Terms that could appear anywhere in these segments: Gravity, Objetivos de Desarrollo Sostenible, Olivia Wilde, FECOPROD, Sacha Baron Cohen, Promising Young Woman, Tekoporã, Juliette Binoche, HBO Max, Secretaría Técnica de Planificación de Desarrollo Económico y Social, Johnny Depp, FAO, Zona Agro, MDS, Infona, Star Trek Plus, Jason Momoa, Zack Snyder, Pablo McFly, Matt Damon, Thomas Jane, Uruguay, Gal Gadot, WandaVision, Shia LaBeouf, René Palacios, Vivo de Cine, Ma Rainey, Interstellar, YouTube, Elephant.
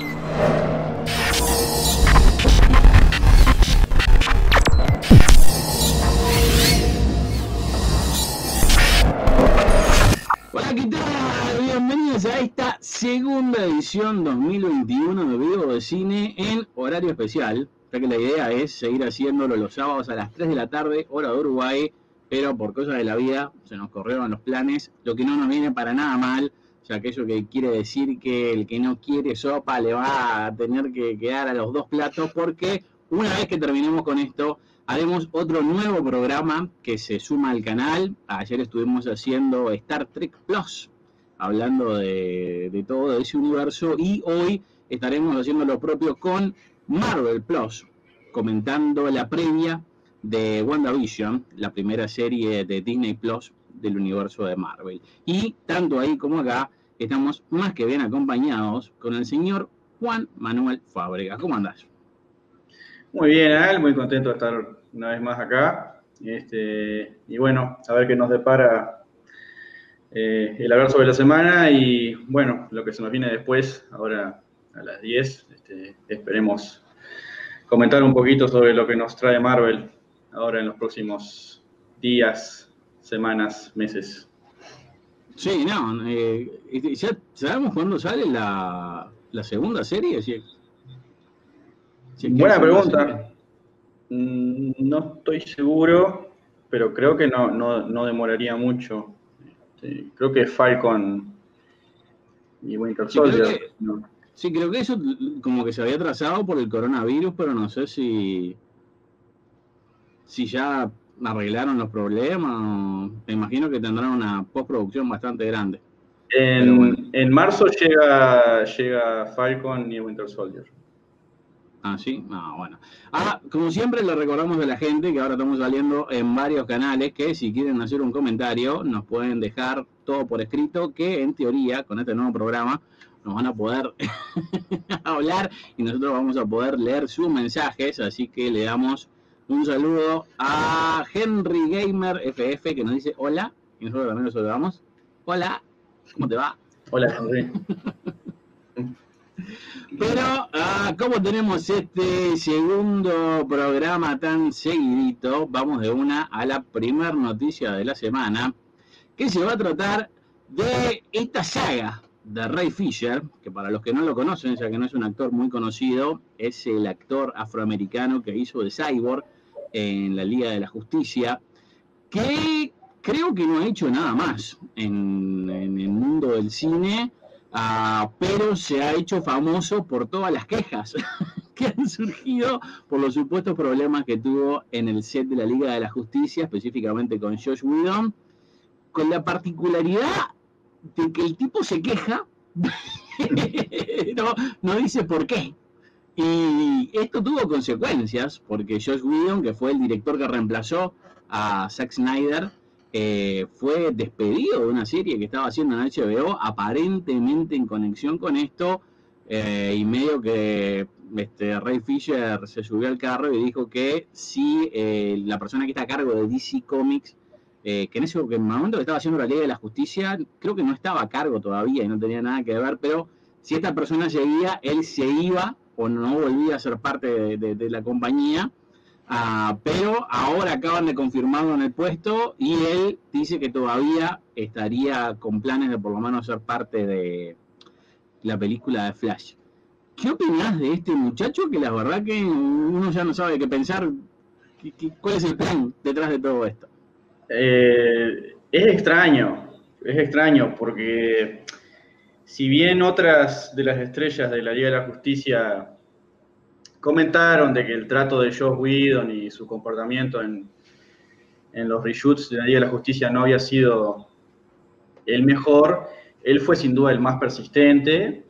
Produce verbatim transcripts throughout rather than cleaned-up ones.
Hola, ¿qué tal? Bienvenidos a esta segunda edición dos mil veintiuno de Vivo de Cine en horario especial. Ya que la idea es seguir haciéndolo los sábados a las tres de la tarde, hora de Uruguay, pero por cosas de la vida se nos corrieron los planes, lo que no nos viene para nada mal. O sea, aquello que quiere decir que el que no quiere sopa le va a tener que quedar a los dos platos, porque una vez que terminemos con esto, haremos otro nuevo programa que se suma al canal. Ayer estuvimos haciendo Star Trek Plus, hablando de, de todo ese universo, y hoy estaremos haciendo lo propio con Marvel Plus, comentando la previa de WandaVision, la primera serie de Disney Plus del universo de Marvel. Y tanto ahí como acá estamos más que bien acompañados con el señor Juan Manuel Fábregas. ¿Cómo andás? Muy bien, Al, muy contento de estar una vez más acá. Este, y bueno, a ver qué nos depara eh, el hablar sobre la semana y bueno, lo que se nos viene después, ahora a las diez. Este, esperemos comentar un poquito sobre lo que nos trae Marvel ahora en los próximos días, semanas, meses. Sí, no, eh, ya sabemos cuándo sale la, la segunda serie. Si, si Buena pregunta. Serie. No estoy seguro, pero creo que no, no, no demoraría mucho. Este, creo que Falcon y Winter Soldier. Sí, creo que, no. sí, creo que eso como que se había atrasado por el coronavirus, pero no sé si, si ya arreglaron los problemas. Me imagino que tendrán una postproducción bastante grande. En, bueno. en marzo llega llega Falcon y Winter Soldier. Ah, sí, no, bueno. Ah, como siempre le recordamos a la gente que ahora estamos saliendo en varios canales, que si quieren hacer un comentario nos pueden dejar todo por escrito, que en teoría con este nuevo programa nos van a poder hablar y nosotros vamos a poder leer sus mensajes. Así que le damos un saludo a Henry Gamer F F, que nos dice hola, y nosotros también lo saludamos. Hola, ¿cómo te va? Hola, Henry. Pero, ah, como tenemos este segundo programa tan seguidito, vamos de una a la primera noticia de la semana, que se va a tratar de esta saga de Ray Fisher, que para los que no lo conocen, ya que no es un actor muy conocido, es el actor afroamericano que hizo de Cyborg en la Liga de la Justicia, que creo que no ha hecho nada más en, en el mundo del cine, uh, pero se ha hecho famoso por todas las quejas que han surgido por los supuestos problemas que tuvo en el set de la Liga de la Justicia, específicamente con Joss Whedon, con la particularidad de que el tipo se queja, no, no dice por qué. Y esto tuvo consecuencias, porque Joss Whedon, que fue el director que reemplazó a Zack Snyder, eh, fue despedido de una serie que estaba haciendo en H B O, aparentemente en conexión con esto, eh, y medio que este, Ray Fisher se subió al carro y dijo que si eh, la persona que está a cargo de D C Comics, Eh, que en ese momento que estaba haciendo la Liga de la Justicia, creo que no estaba a cargo todavía y no tenía nada que ver, pero si esta persona seguía, él se iba o no volvía a ser parte de, de, de la compañía, uh, pero ahora acaban de confirmarlo en el puesto y él dice que todavía estaría con planes de por lo menos ser parte de la película de Flash. ¿Qué opinás de este muchacho? Que la verdad que uno ya no sabe qué pensar. ¿Qué, qué, cuál es el plan detrás de todo esto? Eh, es extraño, es extraño porque si bien otras de las estrellas de la Liga de la Justicia comentaron de que el trato de Joss Whedon y su comportamiento en, en los reshoots de la Liga de la Justicia no había sido el mejor, él fue sin duda el más persistente.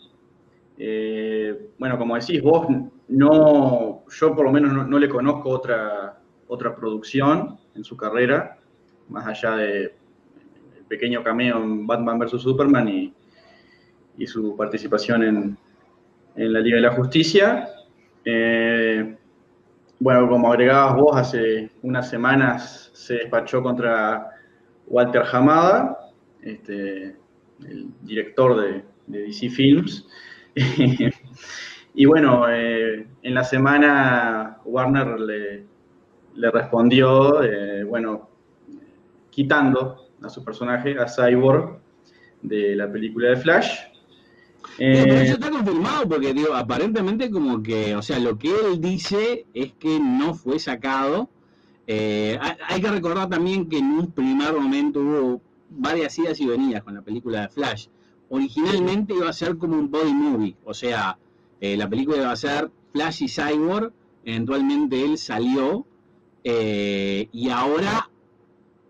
Eh, bueno, como decís vos, no, yo por lo menos no, no le conozco otra, otra producción en su carrera, más allá de el pequeño cameo en Batman versus. Superman y, y su participación en, en la Liga de la Justicia. Eh, bueno, como agregabas vos, hace unas semanas se despachó contra Walter Hamada, este, el director de, de D C Films, Y bueno, eh, en la semana Warner le, le respondió, eh, bueno, quitando a su personaje, a Cyborg, de la película de Flash. Eh, pero eso está confirmado porque, digo, aparentemente como que, o sea, lo que él dice es que no fue sacado. Eh, hay que recordar también que en un primer momento hubo varias idas y venidas con la película de Flash. Originalmente iba a ser como un body movie, o sea, eh, la película iba a ser Flash y Cyborg, eventualmente él salió, eh, y ahora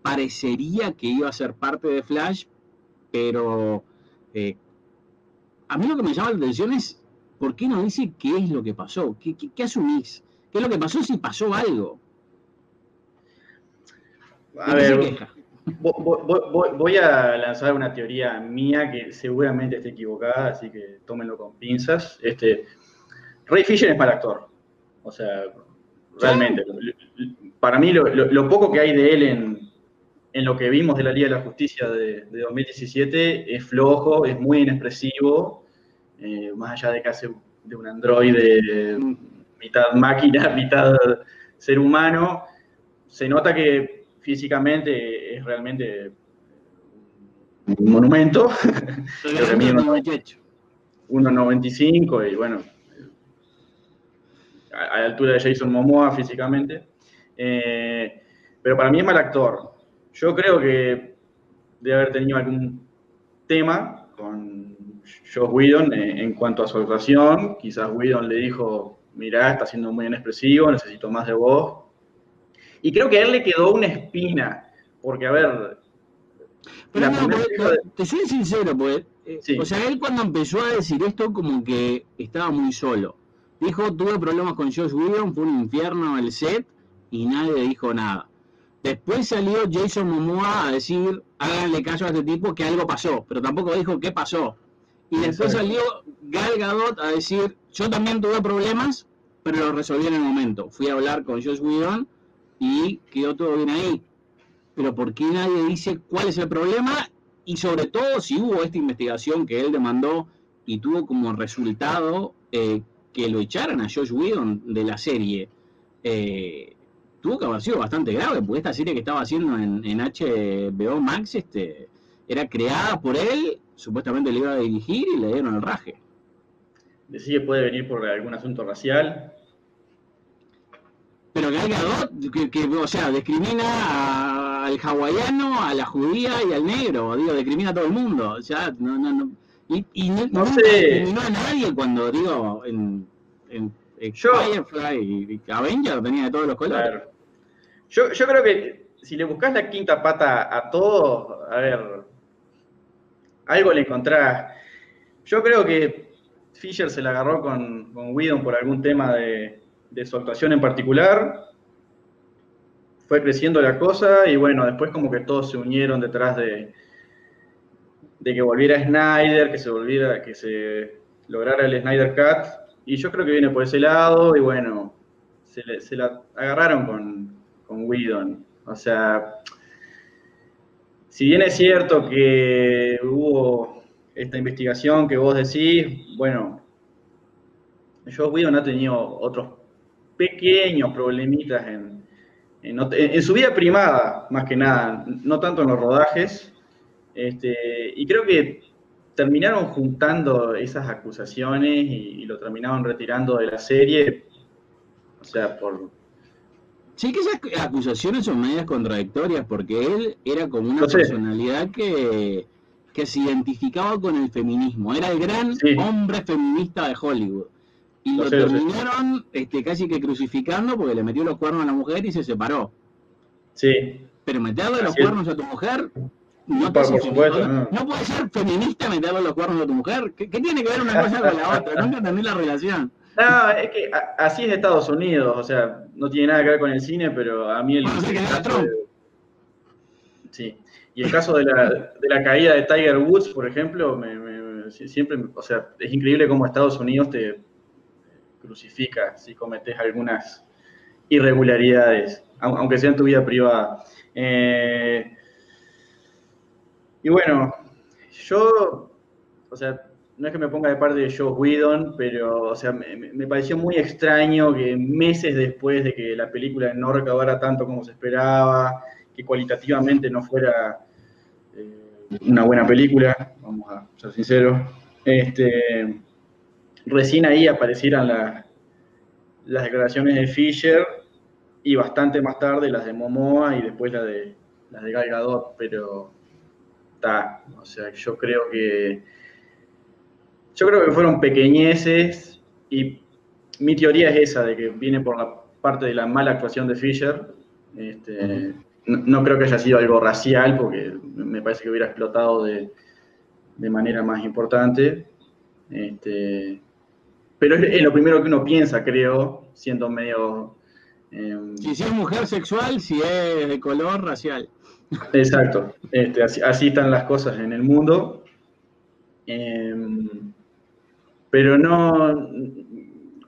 parecería que iba a ser parte de Flash, pero... Eh, a mí lo que me llama la atención es, ¿por qué no dice qué es lo que pasó? ¿Qué, qué, qué asumís? ¿Qué es lo que pasó si pasó algo? A ver, voy, voy, voy a lanzar una teoría mía que seguramente esté equivocada, así que tómenlo con pinzas. Este, Ray Fisher es mal actor. O sea, realmente. ¿Sí? Para mí, lo, lo, lo poco que hay de él en, en lo que vimos de la Liga de la Justicia de, de dos mil diecisiete es flojo, es muy inexpresivo. Eh, más allá de que hace de un androide mitad máquina, mitad ser humano, se nota que físicamente es realmente un monumento. uno noventa y cinco y bueno, a, a la altura de Jason Momoa físicamente. Eh, pero para mí es mal actor. Yo creo que debe haber tenido algún tema con Joss Whedon en cuanto a su actuación. Quizás Whedon le dijo, mirá, está siendo muy inexpresivo, necesito más de vos. Y creo que a él le quedó una espina, porque a ver... Pero no, primera... pero te soy sincero, pues, sí. O sea, él cuando empezó a decir esto como que estaba muy solo. Dijo, tuve problemas con Joss Whedon, fue un infierno el set y nadie le dijo nada. Después salió Jason Momoa a decir, háganle caso a este tipo que algo pasó, pero tampoco dijo qué pasó. Y después salió Gal Gadot a decir, yo también tuve problemas, pero lo resolví en el momento. Fui a hablar con Joss Whedon y quedó todo bien ahí. Pero ¿por qué nadie dice cuál es el problema? Y sobre todo si hubo esta investigación que él demandó y tuvo como resultado eh, que lo echaran a Joss Whedon de la serie. Eh, tuvo que haber sido bastante grave, porque esta serie que estaba haciendo en, en H B O Max este, era creada por él. Supuestamente le iba a dirigir y le dieron el raje. Decía que puede venir por algún asunto racial. Pero que hay dos, que, que, o sea, discrimina a, al hawaiano, a la judía y al negro. Digo, discrimina a todo el mundo. O sea, no, no, no. Y, y no, no, no sé. Discriminó a nadie cuando, digo, en, en, en yo, Firefly y Avengers tenía de todos los colores. A ver. Yo, yo creo que si le buscas la quinta pata a todos, a ver... algo le encontrás. Yo creo que Fisher se la agarró con, con Whedon por algún tema de, de su actuación en particular. Fue creciendo la cosa y bueno, después como que todos se unieron detrás de, de que volviera Snyder, que se volviera, que se lograra el Snyder Cut. Y yo creo que viene por ese lado y bueno, se, le, se la agarraron con, con Whedon. O sea... Si bien es cierto que hubo esta investigación que vos decís, bueno, Joss Whedon ha tenido otros pequeños problemitas en, en, en su vida privada, más que nada, no tanto en los rodajes, este, y creo que terminaron juntando esas acusaciones y, y lo terminaron retirando de la serie, o sea, por... Sí, que esas acusaciones son medias contradictorias, porque él era como una personalidad que, que se identificaba con el feminismo. Era el gran sí. hombre feminista de Hollywood. Y lo, lo sé, terminaron lo este, casi que crucificando porque le metió los cuernos a la mujer y se separó. Sí. Pero meterle Así los es. cuernos a tu mujer... No, por supuesto, no. no puede ser feminista meterle los cuernos a tu mujer. ¿Qué, qué tiene que ver una cosa con la otra? Nunca entendí la relación. No, es que así es Estados Unidos, o sea, no tiene nada que ver con el cine, pero a mí el, no sé el caso de, sí, y el caso de la, de la caída de Tiger Woods, por ejemplo, me, me, siempre, o sea, es increíble cómo Estados Unidos te crucifica si cometes algunas irregularidades, aunque sea en tu vida privada. Eh, y bueno, yo, o sea, no es que me ponga de parte de Joss Whedon, pero, o sea, me, me pareció muy extraño que meses después de que la película no recaudara tanto como se esperaba, que cualitativamente no fuera eh, una buena película, vamos a ser sinceros, este, recién ahí aparecieran la, las declaraciones de Fisher y bastante más tarde las de Momoa y después las de, las de Gal Gadot, pero está, o sea, yo creo que yo creo que fueron pequeñeces y mi teoría es esa, de que viene por la parte de la mala actuación de Fisher. Este, no, no creo que haya sido algo racial, porque me parece que hubiera explotado de, de manera más importante. Este, pero es, es lo primero que uno piensa, creo, siendo medio... Eh, si, si es mujer sexual, si es de color, racial. Exacto. Este, así, así están las cosas en el mundo. Eh, pero no...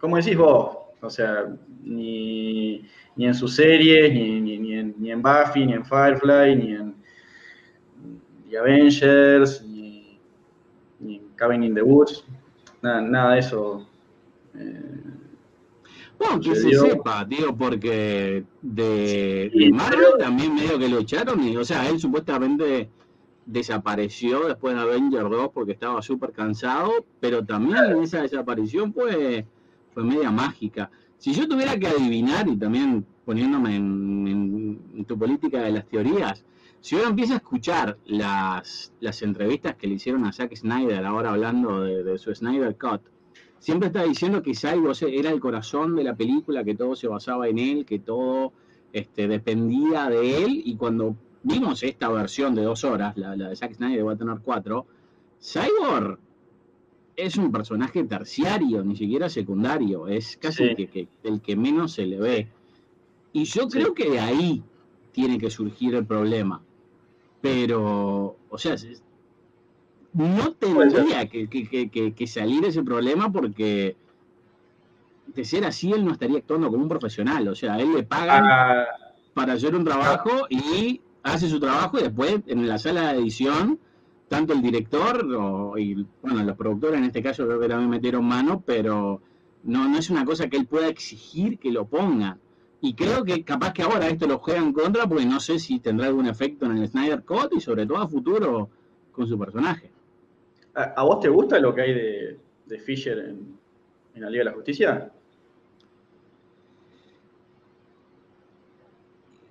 ¿Cómo decís vos? O sea, ni... ni en sus series, ni, ni, ni, en, ni en Buffy, ni en Firefly, ni en The Avengers, ni, ni en Cabin in the Woods, nada, nada de eso. Eh, bueno, que se sepa, tío, porque de, sí, de Marvel pero... también medio que lo echaron, y, o sea, él supuestamente desapareció después de Avengers dos porque estaba súper cansado, pero también en esa desaparición pues, fue media mágica. Si yo tuviera que adivinar, y también poniéndome en, en, en tu política de las teorías, si uno empieza a escuchar las, las entrevistas que le hicieron a Zack Snyder, ahora hablando de, de su Snyder Cut, siempre está diciendo que Cyborg era el corazón de la película, que todo se basaba en él, que todo este, dependía de él, y cuando vimos esta versión de dos horas, la, la de Zack Snyder va a tener cuatro, Cyborg... es un personaje terciario, ni siquiera secundario, es casi sí. el, que, que, el que menos se le ve. Y yo sí. creo que de ahí tiene que surgir el problema. Pero, o sea, no tendría que, que, que, que salir ese problema porque de ser así él no estaría actuando como un profesional. O sea, él le pagan ah. para hacer un trabajo y hace su trabajo y después en la sala de edición... tanto el director o, y bueno, los productores en este caso creo que también metieron mano, pero no, no es una cosa que él pueda exigir que lo pongan. Y creo que capaz que ahora esto lo juega en contra porque no sé si tendrá algún efecto en el Snyder Cut y sobre todo a futuro con su personaje. ¿A, a vos te gusta lo que hay de, de Fisher en, en la Liga de la Justicia?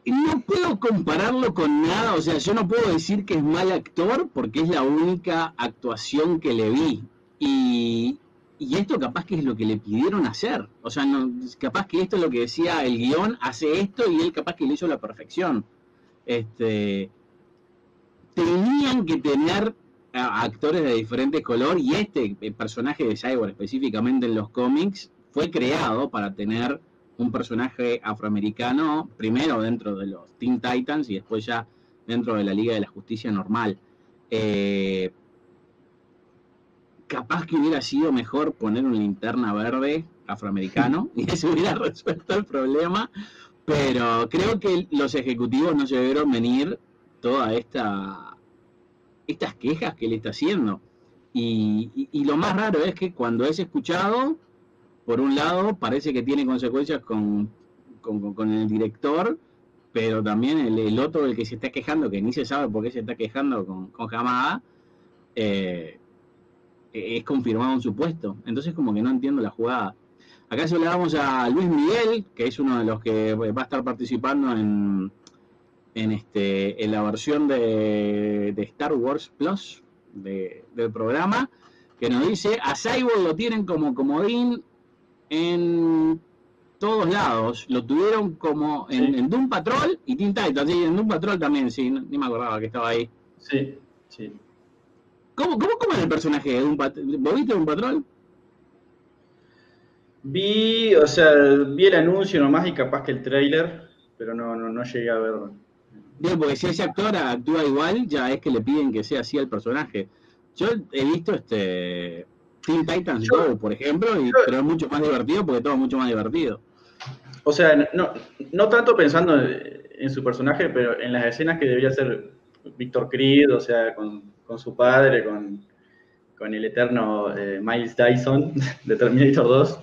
No puedo compararlo con nada, o sea, yo no puedo decir que es mal actor porque es la única actuación que le vi. Y, y esto capaz que es lo que le pidieron hacer. O sea, no, capaz que esto es lo que decía el guión, hace esto y él capaz que lo hizo a la perfección. Este, tenían que tener a, actores de diferentes colores y este el personaje de Cyborg específicamente en los cómics fue creado para tener... un personaje afroamericano, primero dentro de los Teen Titans y después ya dentro de la Liga de la Justicia normal. Eh, capaz que hubiera sido mejor poner una linterna verde afroamericano y eso hubiera resuelto el problema, pero creo que los ejecutivos no se vieron venir todas esta, estas quejas que le está haciendo. Y, y, y lo más raro es que cuando es escuchado... por un lado, parece que tiene consecuencias con, con, con el director, pero también el, el otro, el que se está quejando, que ni se sabe por qué se está quejando con, con Hamada, eh, es confirmado en su puesto. Entonces, como que no entiendo la jugada. Acá se le damos a Luis Miguel, que es uno de los que va a estar participando en, en, este, en la versión de, de Star Wars Plus de, del programa, que nos dice, a Cyborg lo tienen como comodín, en todos lados, lo tuvieron como en, sí. en Doom Patrol y Teen Titans, sí, en Doom Patrol también, sí, no, ni me acordaba que estaba ahí. Sí, sí. ¿Cómo, cómo, cómo era el personaje de Doom Patrol? ¿Vos viste Doom Patrol? Vi, o sea, vi el anuncio nomás y capaz que el trailer, pero no, no, no llegué a verlo. Bien, porque si ese actor actúa igual, ya es que le piden que sea así al personaje. Yo he visto este... Teen Titans yo, Go, por ejemplo, y, yo, pero es mucho más divertido porque todo es mucho más divertido. O sea, no, no tanto pensando en, en su personaje, pero en las escenas que debía hacer Víctor Creed, o sea, con, con su padre, con, con el eterno eh, Miles Dyson de Terminator dos.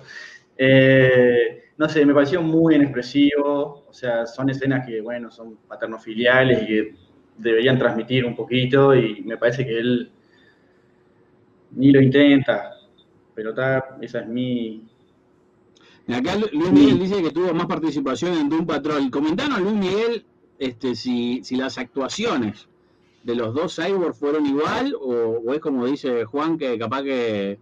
Eh, no sé, me pareció muy inexpresivo, o sea, son escenas que, bueno, son paternofiliales y que deberían transmitir un poquito, y me parece que él ni lo intenta, pero está, esa es mi... Acá Luis Miguel dice que tuvo más participación en Doom Patrol. Comentanos, Luis Miguel, este, si, si las actuaciones de los dos Cyborg fueron igual, o, o es como dice Juan, que capaz que,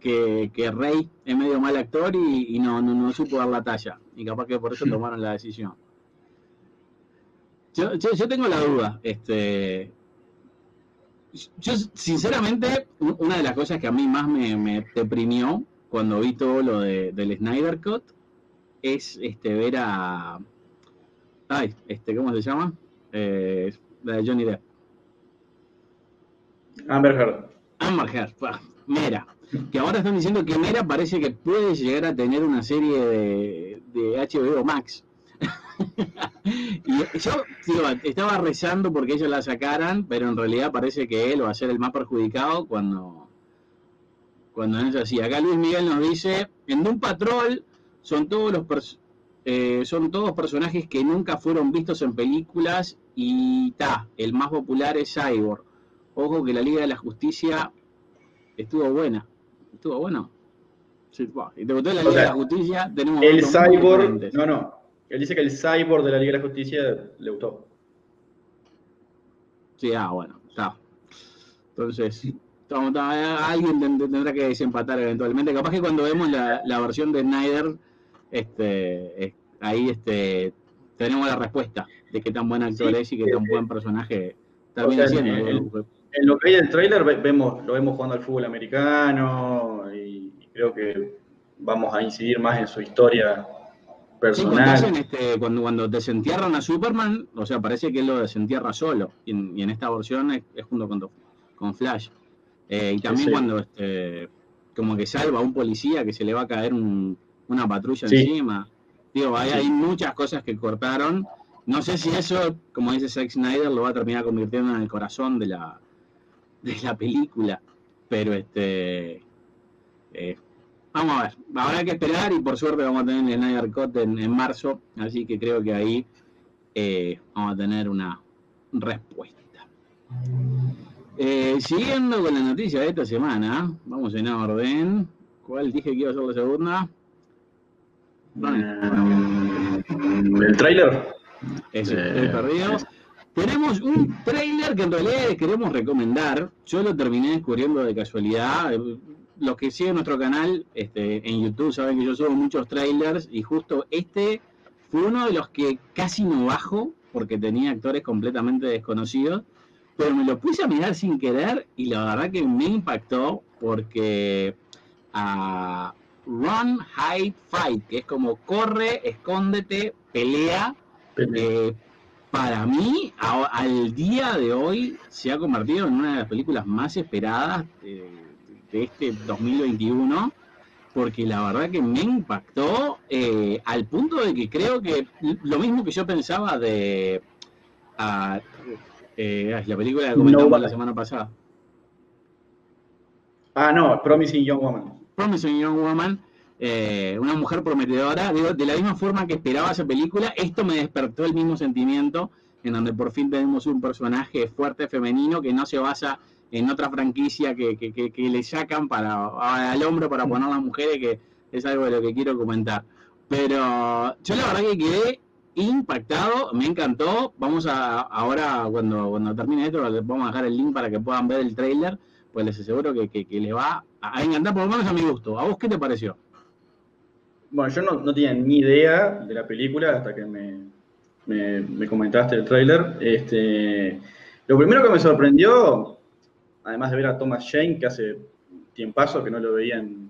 que, que Rey es medio mal actor y, y no, no, no supo dar la talla, y capaz que por eso tomaron la decisión. Yo, yo, yo tengo la duda. Este, yo, sinceramente, una de las cosas que a mí más me, me deprimió cuando vi todo lo de, del Snyder Cut, es este, ver a... Ay, este, ¿cómo se llama? Eh, la de Johnny Depp. Amber Heard. Amber Heard, ah, Mera. Que ahora están diciendo que Mera parece que puede llegar a tener una serie de, de H B O Max. Y yo digo, estaba rezando porque ellos la sacaran, pero en realidad parece que él va a ser el más perjudicado cuando... Cuando es así. Acá Luis Miguel nos dice, en Doom Patrol son todos los eh, son todos personajes que nunca fueron vistos en películas y ta, el más popular es Cyborg. Ojo que la Liga de la Justicia estuvo buena. Estuvo bueno. Sí, bueno. Y te gustó la Liga o sea, de la Justicia, tenemos el Cyborg. No, no. Él dice que el Cyborg de la Liga de la Justicia le gustó. Sí, ah, bueno, está. Entonces... Alguien tendrá que desempatar eventualmente. Capaz que cuando vemos la, la versión de Snyder, este, es, ahí este, tenemos la respuesta de qué tan buen actor sí, es y qué tan buen personaje está bien haciendo. En, en, en lo que hay del trailer vemos, lo vemos jugando al fútbol americano y, y creo que vamos a incidir más en su historia personal. Sí, cuando, este, cuando, cuando desentierran a Superman, o sea, parece que él lo desentierra solo. Y en, y en esta versión es, es junto con, con Flash. Eh, y también sí. cuando este, como que salva a un policía que se le va a caer un, una patrulla sí. encima. Digo, hay, sí. hay muchas cosas que cortaron. No sé si eso, como dice Zack Snyder, lo va a terminar convirtiendo en el corazón de la, de la película. Pero este eh, vamos a ver. Habrá que esperar y por suerte vamos a tener el Snyder Cut en, en marzo. Así que creo que ahí eh, vamos a tener una respuesta. Eh, siguiendo con la noticia de esta semana, vamos en orden. ¿Cuál dije que iba a ser la segunda? ¿Dónde? ¿El trailer? Eso, eh, estoy perdido. Es. Tenemos un trailer que en realidad les queremos recomendar. Yo lo terminé descubriendo de casualidad. Los que siguen nuestro canal este, en YouTube saben que yo subo muchos trailers y justo este fue uno de los que casi no bajo porque tenía actores completamente desconocidos. Pero me lo puse a mirar sin querer y la verdad que me impactó porque a uh, Run, Hide, Fight, que es como corre, escóndete, pelea, pelea. Eh, para mí a, al día de hoy se ha convertido en una de las películas más esperadas de, de este dos mil veintiuno porque la verdad que me impactó eh, al punto de que creo que lo mismo que yo pensaba de... Uh, Eh, la película que comentamos no, la semana pasada. Ah, no, Promising Young Woman. Promising Young Woman, eh, una mujer prometedora. De, de la misma forma que esperaba esa película, esto me despertó el mismo sentimiento, en donde por fin tenemos un personaje fuerte, femenino, que no se basa en otra franquicia que, que, que, que le sacan para, al hombro para poner a las mujeres, que es algo de lo que quiero comentar. Pero yo la verdad que quedé impactado, me encantó. Vamos a ahora cuando, cuando termine esto vamos a dejar el link para que puedan ver el trailer, pues les aseguro que, que, que les va a encantar, por lo menos a mi gusto. ¿A vos qué te pareció? Bueno, yo no, no tenía ni idea de la película hasta que me, me, me comentaste el trailer. Este, lo primero que me sorprendió, además de ver a Thomas Jane, que hace tiempazo que no lo veían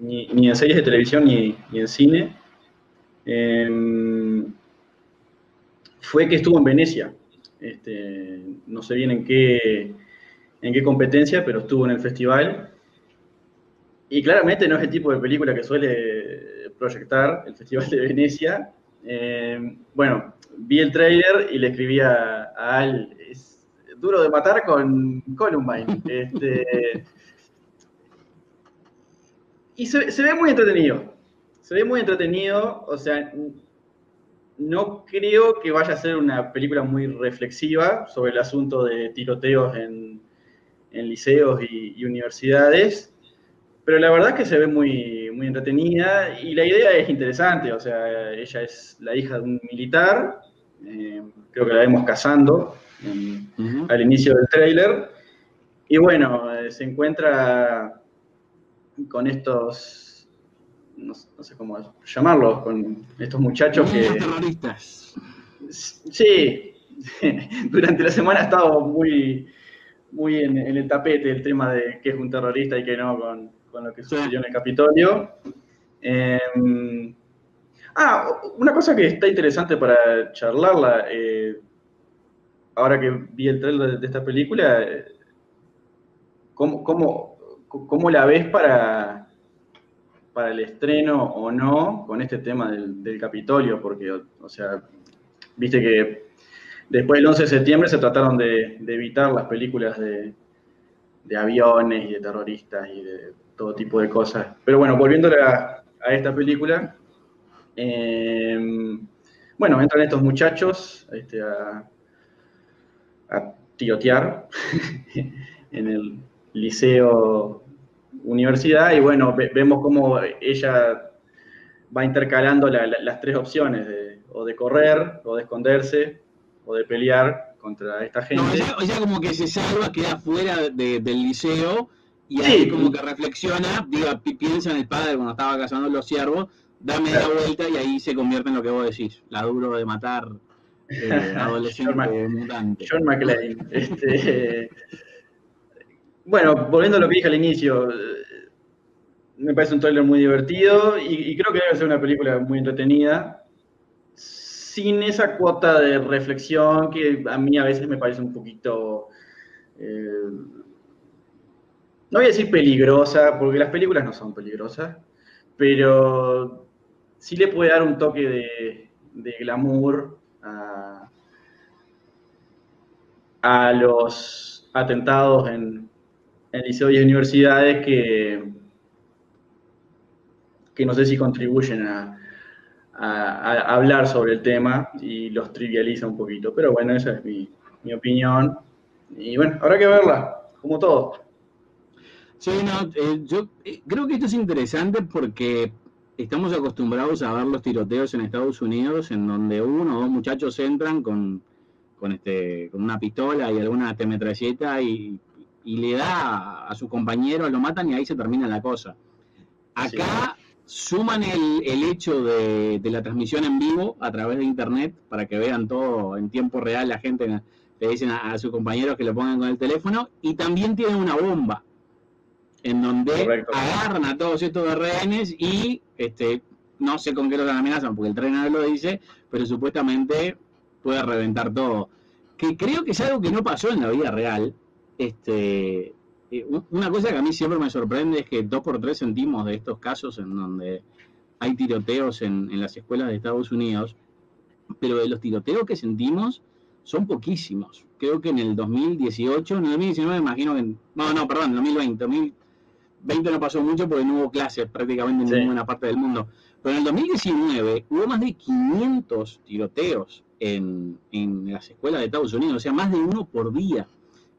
ni, ni en series de televisión ni, ni en cine, Eh, fue que estuvo en Venecia, este, no sé bien en qué, en qué competencia, pero estuvo en el festival, y claramente no es el tipo de película que suele proyectar el Festival de Venecia. Eh, bueno, vi el tráiler y le escribí a, a Al, es Duro de matar con Columbine. Este, y se, se ve muy entretenido. Se ve muy entretenido, o sea, no creo que vaya a ser una película muy reflexiva sobre el asunto de tiroteos en, en liceos y, y universidades, pero la verdad es que se ve muy, muy entretenida y la idea es interesante, o sea, ella es la hija de un militar, eh, creo que la vemos cazando en, uh-huh. al inicio del tráiler, y bueno, eh, se encuentra con estos... No, no sé cómo llamarlos, con estos muchachos que... terroristas. Sí, durante la semana ha estado muy, muy en, en el tapete el tema de qué es un terrorista y qué no, con, con lo que sucedió en el Capitolio. Eh, ah, una cosa que está interesante para charlarla, eh, ahora que vi el trailer de esta película, ¿cómo, cómo, cómo la ves para... para el estreno o no, con este tema del, del Capitolio, porque, o, o sea, viste que después del once de septiembre se trataron de, de evitar las películas de, de aviones y de terroristas y de todo tipo de cosas. Pero bueno, volviendo a, a esta película, eh, bueno, entran estos muchachos este, a, a tirotear en el liceo... universidad, y bueno, ve, vemos cómo ella va intercalando la, la, las tres opciones, de, o de correr, o de esconderse, o de pelear contra esta gente. No, ella, ella como que se salva, queda fuera de, del liceo, y ahí sí. Como que reflexiona, digo, piensa en el padre cuando estaba cazando los ciervos, da media claro. vuelta y ahí se convierte en lo que vos decís, la duro de matar eh, adolescente mutante. John McClane. Este... Bueno, volviendo a lo que dije al inicio, me parece un tráiler muy divertido y, y creo que debe ser una película muy entretenida, sin esa cuota de reflexión que a mí a veces me parece un poquito, eh, no voy a decir peligrosa, porque las películas no son peligrosas, pero sí le puede dar un toque de, de glamour a, a los atentados en... en liceos y universidades que, que no sé si contribuyen a, a, a hablar sobre el tema y los trivializa un poquito. Pero bueno, esa es mi, mi opinión. Y bueno, habrá que verla, como todo. Sí, no, eh, yo creo que esto es interesante porque estamos acostumbrados a ver los tiroteos en Estados Unidos, en donde uno o dos muchachos entran con, con, este, con una pistola y alguna metralleta y... y le da a sus compañeros, lo matan y ahí se termina la cosa. Acá sí. Suman el, el hecho de, de la transmisión en vivo a través de internet para que vean todo en tiempo real, la gente le dicen a, a sus compañeros que lo pongan con el teléfono, y también tienen una bomba en donde correcto. Agarran a todos estos rehenes y este no sé con qué los amenazan, porque el tren no lo dice, pero supuestamente puede reventar todo. Que creo que es algo que no pasó en la vida real. Este, una cosa que a mí siempre me sorprende es que dos por tres sentimos de estos casos en donde hay tiroteos en, en las escuelas de Estados Unidos, pero de los tiroteos que sentimos son poquísimos. Creo que en el dos mil dieciocho, en el dos mil diecinueve imagino que... En, no, no, perdón, en dos mil veinte. dos mil veinte no pasó mucho porque no hubo clases prácticamente en sí. ninguna parte del mundo. Pero en el dos mil diecinueve hubo más de quinientos tiroteos en, en las escuelas de Estados Unidos, o sea, más de uno por día.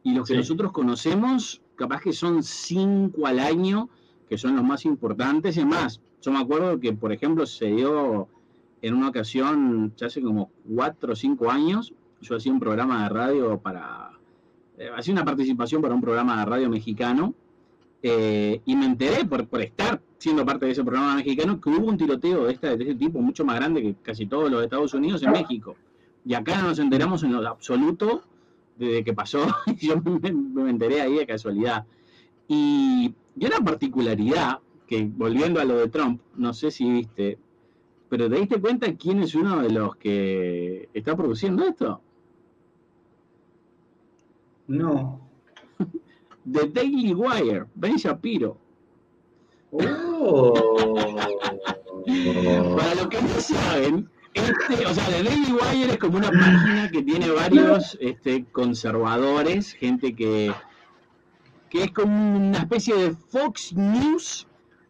Y los que sí. nosotros conocemos, capaz que son cinco al año, que son los más importantes. Es más, yo me acuerdo que, por ejemplo, se dio en una ocasión, ya hace como cuatro o cinco años, yo hacía un programa de radio para... Eh, hacía una participación para un programa de radio mexicano, eh, y me enteré, por, por estar siendo parte de ese programa mexicano, que hubo un tiroteo de, esta, de este tipo, mucho más grande que casi todos los de Estados Unidos, en México. Y acá no nos enteramos en lo absoluto... desde que pasó, yo me, me enteré ahí de casualidad. Y, y una particularidad, que volviendo a lo de Trump, no sé si viste, pero ¿te diste cuenta quién es uno de los que está produciendo esto? No. The Daily Wire, Ben Shapiro. Oh. Para los que no saben, Este, o sea, The Daily Wire es como una página que tiene varios este, conservadores, gente que, que es como una especie de Fox News,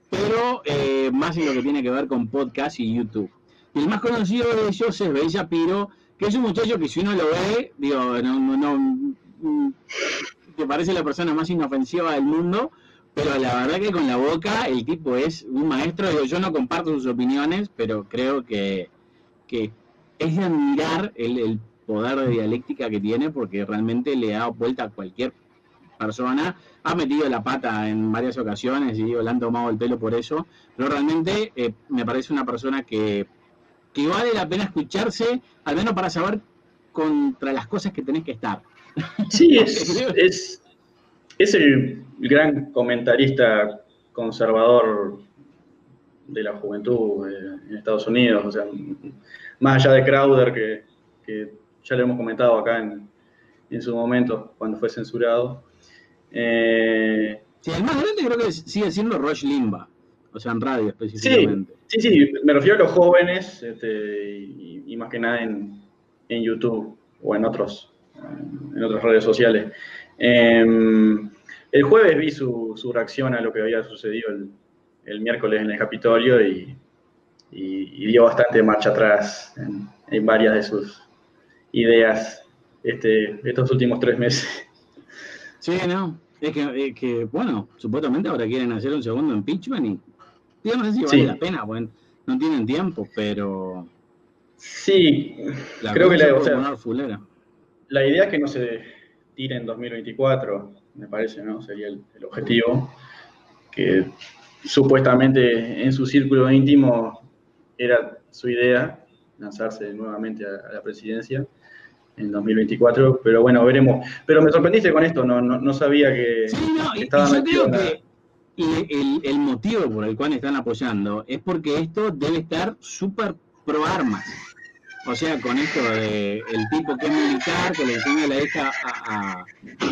pero eh, más en lo que tiene que ver con podcast y YouTube. Y el más conocido de ellos es Bey Shapiro, que es un muchacho que si uno lo ve, digo, no, no, no te parece la persona más inofensiva del mundo, pero la verdad que con la boca el tipo es un maestro. Digo, yo no comparto sus opiniones, pero creo que, que es de admirar el, el poder de dialéctica que tiene, porque realmente le da vuelta a cualquier persona. Ha metido la pata en varias ocasiones y digo, le han tomado el pelo por eso, pero realmente eh, me parece una persona que, que vale la pena escucharse, al menos para saber contra las cosas que tenés que estar. Sí, es, es, es el gran comentarista conservador de la juventud en Estados Unidos. O sea, más allá de Crowder, que, que ya lo hemos comentado acá en, en su momento, cuando fue censurado. Eh, sí, el más grande creo que sigue siendo Rush Limbaugh, o sea, en radio específicamente. Sí, sí, sí, me refiero a los jóvenes, este, y, y más que nada en, en YouTube o en, otros, en otras redes sociales. Eh, el jueves vi su, su reacción a lo que había sucedido el, el miércoles en el Capitolio y, y, y dio bastante marcha atrás en, en varias de sus ideas este, estos últimos tres meses. Sí, no, es que, es que, bueno, supuestamente ahora quieren hacer un segundo impeachment y yo no sé si vale sí. la pena, bueno, no tienen tiempo, pero... Sí, la creo que la, o sea, la idea es que no se tire en dos mil veinticuatro, me parece, ¿no? Sería el, el objetivo, que supuestamente en su círculo íntimo era su idea, lanzarse nuevamente a, a la presidencia en dos mil veinticuatro, pero bueno, veremos. Pero me sorprendiste con esto, no, no, no sabía que... Sí, no, y, estaba y yo creo que el, el motivo por el cual están apoyando es porque esto debe estar súper pro armas. O sea, con esto de el tipo que es militar, que le enseña a la hija a, a,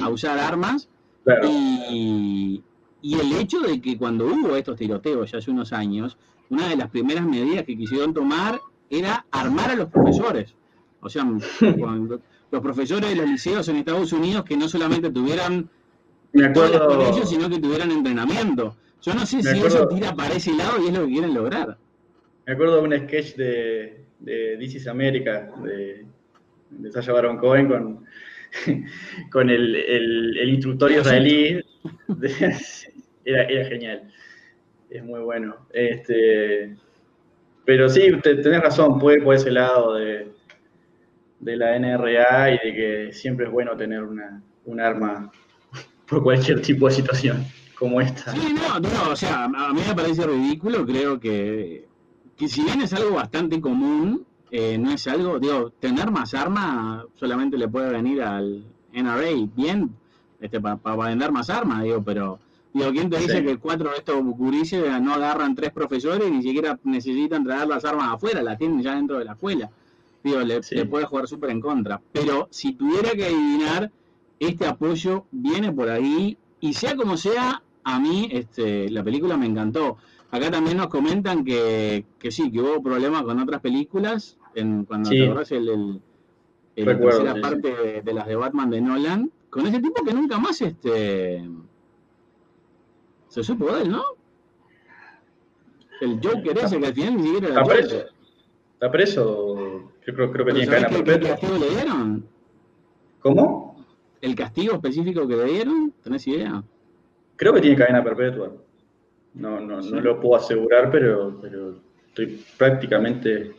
a usar armas, claro. y, y el hecho de que cuando hubo estos tiroteos ya hace unos años, una de las primeras medidas que quisieron tomar era armar a los profesores. O sea, los profesores de los liceos en Estados Unidos que no solamente tuvieran me acuerdo, con ellos, sino que tuvieran entrenamiento. Yo no sé si acuerdo, eso tira para ese lado y es lo que quieren lograr. Me acuerdo de un sketch de, de This is America, de, de Sacha Baron Cohen, con, con el, el, el instructor israelí. Era, era genial. Es muy bueno. Este, pero sí, tenés razón, puede por ese lado de... de la N R A y de que siempre es bueno tener una, un arma por cualquier tipo de situación como esta. Sí, no, no, o sea, a mí me parece ridículo, creo que, que si bien es algo bastante común, eh, no es algo, digo, tener más armas solamente le puede venir al N R A, bien, este para pa vender más armas, digo, pero, digo, ¿quién te dice sí. que cuatro de estos gurises no agarran tres profesores y ni siquiera necesitan traer las armas afuera, las tienen ya dentro de la escuela? Digo, le, sí. le puede jugar súper en contra, pero si tuviera que adivinar, este apoyo viene por ahí y sea como sea, a mí este, la película me encantó. Acá también nos comentan que, que sí, que hubo problemas con otras películas, en, cuando sí. te acordás el, el, el Recuerdo, tercera sí. parte de, de las de Batman de Nolan, con ese tipo que nunca más este se supo de él, ¿no? El Joker ese que al final ni siquiera era Joker. ¿Está preso? Yo creo, creo que tiene cadena perpetua. ¿El castigo le dieron? ¿Cómo? ¿El castigo específico que le dieron? ¿Tenés idea? Creo que tiene cadena perpetua. No, no, sí. no lo puedo asegurar, pero, pero estoy prácticamente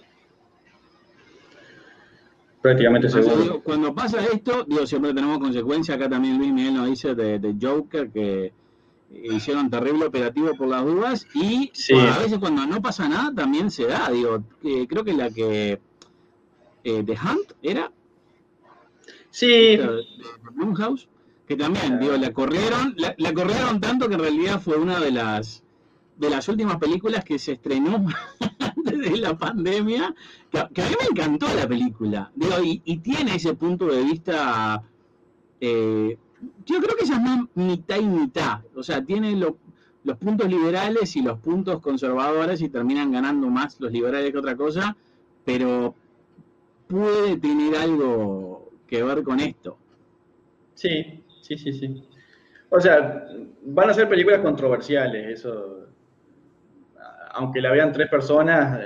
prácticamente seguro. O sea, digo, cuando pasa esto, digo, siempre tenemos consecuencias. Acá también Luis Miguel nos dice de, de Joker que hicieron terrible operativo por las dudas y sí. pues, a veces cuando no pasa nada también se da, digo, eh, creo que la que eh, The Hunt era sí Blumhouse, que también ah. digo, la corrieron la, la corrieron tanto que en realidad fue una de las de las últimas películas que se estrenó antes de la pandemia, que, que a mí me encantó la película, digo, y, y tiene ese punto de vista eh, yo creo que esa es más mitad y mitad, o sea, tiene lo, los puntos liberales y los puntos conservadores y terminan ganando más los liberales que otra cosa, pero puede tener algo que ver con esto. Sí, sí, sí, sí. O sea, van a ser películas controversiales, eso. Aunque la vean tres personas,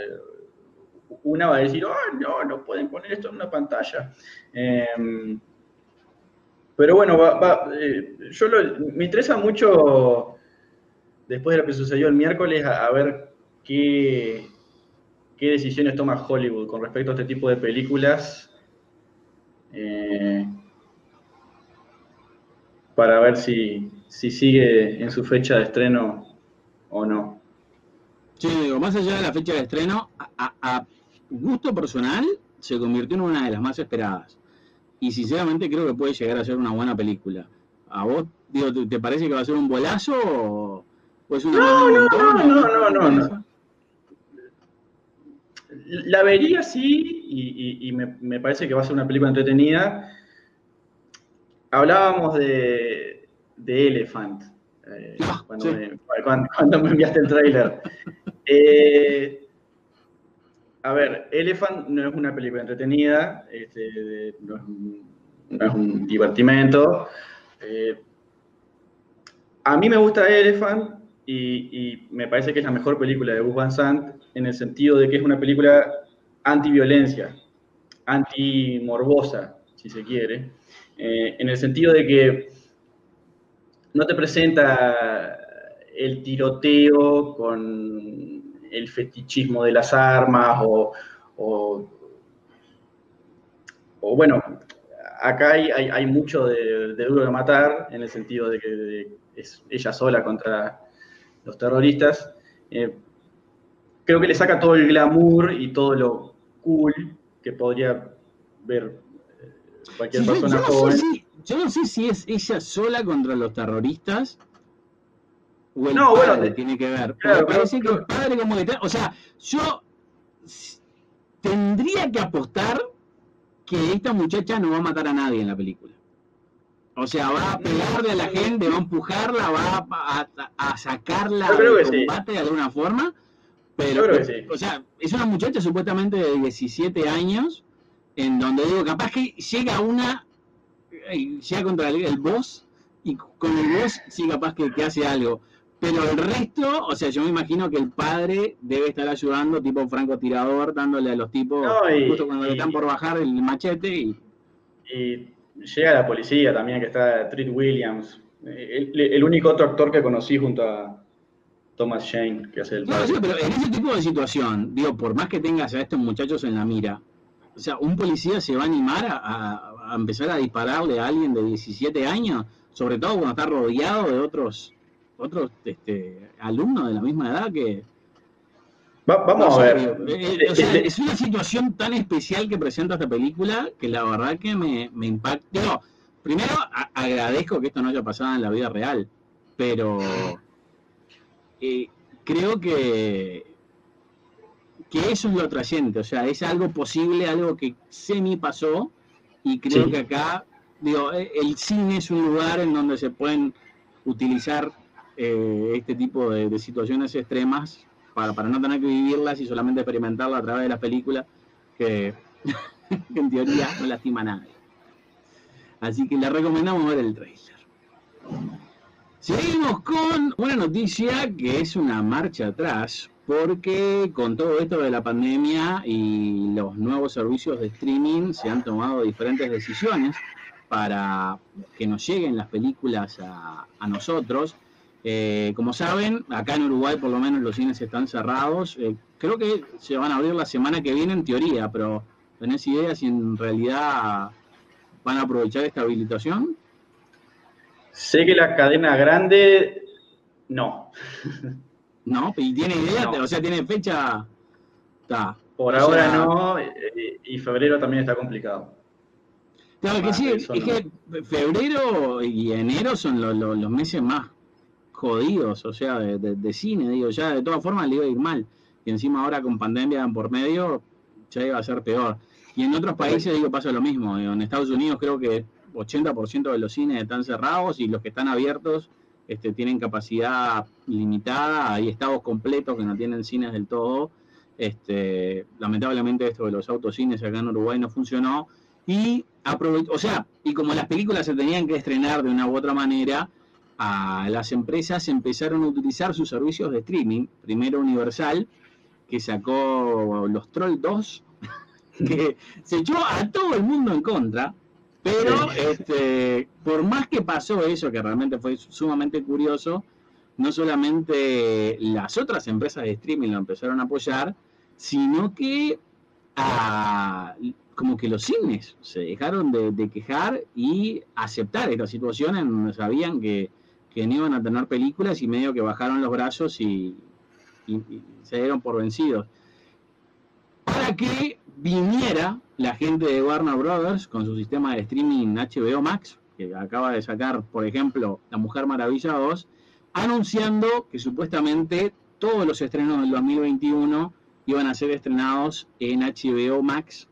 una va a decir, oh, no, no pueden poner esto en una pantalla. Eh, pero bueno, va, va, eh, yo lo, me interesa mucho, después de lo que sucedió el miércoles, a, a ver qué, qué decisiones toma Hollywood con respecto a este tipo de películas. Eh, para ver si, si sigue en su fecha de estreno o no. Sí, digo, más allá de la fecha de estreno, a, a, a gusto personal, se convirtió en una de las más esperadas. Y sinceramente creo que puede llegar a ser una buena película. ¿A vos, digo, te, te parece que va a ser un bolazo o es una no, no, montón, no, no, no, no, no, no. La vería, sí, y, y, y me, me parece que va a ser una película entretenida. Hablábamos de, de Elephant, eh, ah, cuando, sí. me, cuando, cuando me enviaste el tráiler. Eh, a ver, Elephant no es una película entretenida, este, no, es un, no es un divertimento. Eh, a mí me gusta Elephant y, y me parece que es la mejor película de Gus Van Sant en el sentido de que es una película antiviolencia, antimorbosa, si se quiere. Eh, en el sentido de que no te presenta el tiroteo con el fetichismo de las armas o, o, o bueno, acá hay, hay, hay mucho de, de duro de matar en el sentido de que de, es ella sola contra los terroristas. Eh, creo que le saca todo el glamour y todo lo cool que podría ver cualquier sí, persona yo, yo joven. No sé si, yo no sé si es ella sola contra los terroristas o el no, padre bueno, tiene que ver. Claro, parece pero, que pero, el padre como que... O sea, yo tendría que apostar que esta muchacha no va a matar a nadie en la película. O sea, va a pegarle a la gente, va a empujarla, va a, a, a sacarla del combate sí. de alguna forma. Pero, pero sí. o sea, es una muchacha supuestamente de diecisiete años en donde digo, capaz que llega una, llega contra el, el boss, y con el boss sí capaz que, que hace algo. Pero el resto, o sea, yo me imagino que el padre debe estar ayudando, tipo francotirador, dándole a los tipos, no, y, justo cuando y, le están por bajar el machete. Y, y llega la policía también, que está Treat Williams, el, el único otro actor que conocí junto a Thomas Jane, que hace el padre. No, no, pero en ese tipo de situación, digo, por más que tengas a estos muchachos en la mira, o sea, ¿un policía se va a animar a, a empezar a dispararle a alguien de diecisiete años? Sobre todo cuando está rodeado de otros otros este, alumnos de la misma edad que... Va, vamos no, a ver. Eh, o sea, es una situación tan especial que presenta esta película que la verdad que me, me impactó. No, primero, a, agradezco que esto no haya pasado en la vida real, pero eh, creo que... que eso es lo trascendente, o sea, es algo posible, algo que semi pasó, y creo sí. que acá, digo, el cine es un lugar en donde se pueden utilizar eh, este tipo de, de situaciones extremas para, para no tener que vivirlas y solamente experimentarlas a través de las películas, que en teoría no lastima a nadie. Así que le recomendamos ver el trailer. Seguimos con una noticia que es una marcha atrás, porque con todo esto de la pandemia y los nuevos servicios de streaming se han tomado diferentes decisiones para que nos lleguen las películas a, a nosotros. Eh, como saben, acá en Uruguay por lo menos los cines están cerrados. Eh, creo que se van a abrir la semana que viene en teoría, pero ¿tenés idea si en realidad van a aprovechar esta habilitación? Sé que la cadena grande, no. No, y tiene idea, no. o sea, tiene fecha. Está. Por o ahora sea, no, y febrero también está complicado. Claro que ah, sí, es no. que febrero y enero son los, los, los meses más jodidos, o sea, de, de, de cine, digo, ya de todas formas le iba a ir mal. Y encima ahora con pandemia por medio, ya iba a ser peor. Y en otros países, digo, pasa lo mismo. Digo, en Estados Unidos creo que ochenta por ciento de los cines están cerrados y los que están abiertos este, tienen capacidad limitada, hay estados completos que no tienen cines del todo, Este, lamentablemente esto de los autocines acá en Uruguay no funcionó. Y aprovechó, o sea, y como las películas se tenían que estrenar de una u otra manera, a las empresas empezaron a utilizar sus servicios de streaming. Primero Universal, que sacó Los Troll dos, que se echó a todo el mundo en contra. Pero este, por más que pasó eso, que realmente fue sumamente curioso, no solamente las otras empresas de streaming lo empezaron a apoyar, sino que a, como que los cines se dejaron de, de quejar y aceptar esta situación en donde sabían que, que no iban a tener películas, y medio que bajaron los brazos y, y, y se dieron por vencidos. Para que viniera la gente de Warner Brothers con su sistema de streaming H B O Max, que acaba de sacar, por ejemplo, La Mujer Maravilla dos, anunciando que supuestamente todos los estrenos del dos mil veintiuno iban a ser estrenados en H B O Max,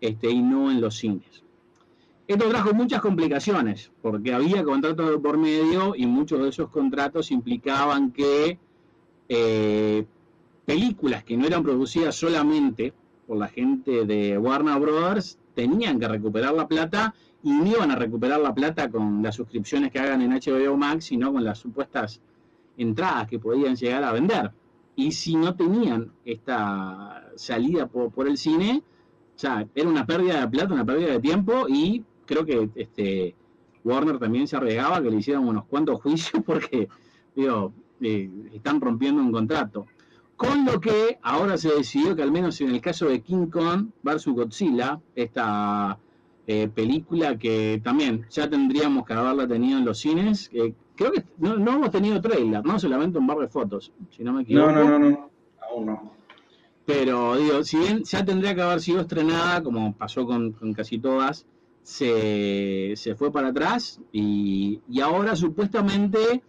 este, y no en los cines. Esto trajo muchas complicaciones, porque había contratos por medio, y muchos de esos contratos implicaban que eh, películas que no eran producidas solamente por la gente de Warner Brothers tenían que recuperar la plata, y no iban a recuperar la plata con las suscripciones que hagan en H B O Max, sino con las supuestas entradas que podían llegar a vender. Y si no tenían esta salida por, por el cine, o sea, era una pérdida de plata, una pérdida de tiempo, y creo que este Warner también se arriesgaba que le hicieran unos cuantos juicios, porque digo, eh, están rompiendo un contrato. Con lo que ahora se decidió que, al menos en el caso de King Kong versus Godzilla, esta eh, película que también ya tendríamos que haberla tenido en los cines, eh, creo que no, no hemos tenido trailer, no solamente un par de fotos, si no me equivoco. No, no, no, no, aún no. Pero digo, si bien ya tendría que haber sido estrenada, como pasó con, con casi todas, se, se fue para atrás, y, y ahora supuestamente